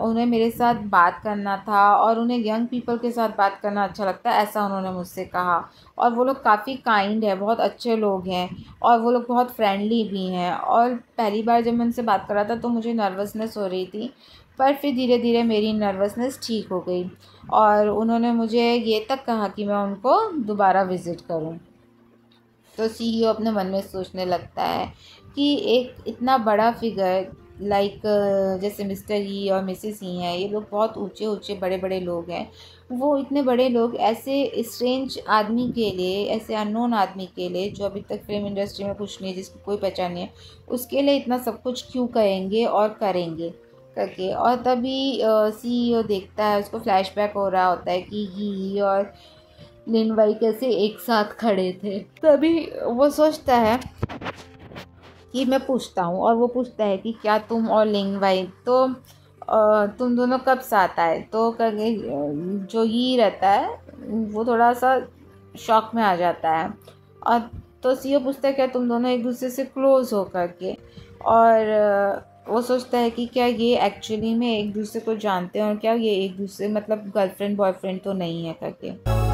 उन्हें मेरे साथ बात करना था और उन्हें यंग पीपल के साथ बात करना अच्छा लगता है, ऐसा उन्होंने मुझसे कहा। और वो लोग काफ़ी काइंड है, बहुत अच्छे लोग हैं, और वो लोग बहुत फ्रेंडली भी हैं, और पहली बार जब मैं उनसे बात कर रहा था तो मुझे नर्वसनेस हो रही थी, पर फिर धीरे धीरे मेरी नर्वसनेस ठीक हो गई, और उन्होंने मुझे ये तक कहा कि मैं उनको दोबारा विज़िट करूं। तो सीईओ अपने मन में सोचने लगता है कि एक इतना बड़ा फिगर लाइक जैसे मिस्टर ही और मिसेस ही हैं, ये लोग बहुत ऊंचे ऊंचे बड़े बड़े लोग हैं, वो इतने बड़े लोग ऐसे स्ट्रेंज आदमी के लिए, ऐसे अननोन आदमी के लिए जो अभी तक फिल्म इंडस्ट्री में कुछ नहीं है, जिसको कोई पहचान नहीं है, उसके लिए इतना सब कुछ क्यों कहेंगे और करेंगे करके। और तभी सीईओ देखता है, उसको फ्लैशबैक हो रहा होता है कि यी और लिन वेई कैसे एक साथ खड़े थे। तभी वो सोचता है कि मैं पूछता हूँ, और वो पूछता है कि क्या तुम और लिंग वेई तो तुम दोनों कब साथ आए। तो करके जो यी रहता है वो थोड़ा सा शॉक में आ जाता है, और तो सीईओ पूछता है क्या तुम दोनों एक दूसरे से क्लोज़ हो करके, और वो सोचता है कि क्या ये एक्चुअली में एक दूसरे को जानते हैं, और क्या ये एक दूसरे मतलब गर्लफ्रेंड बॉयफ्रेंड तो नहीं है करके।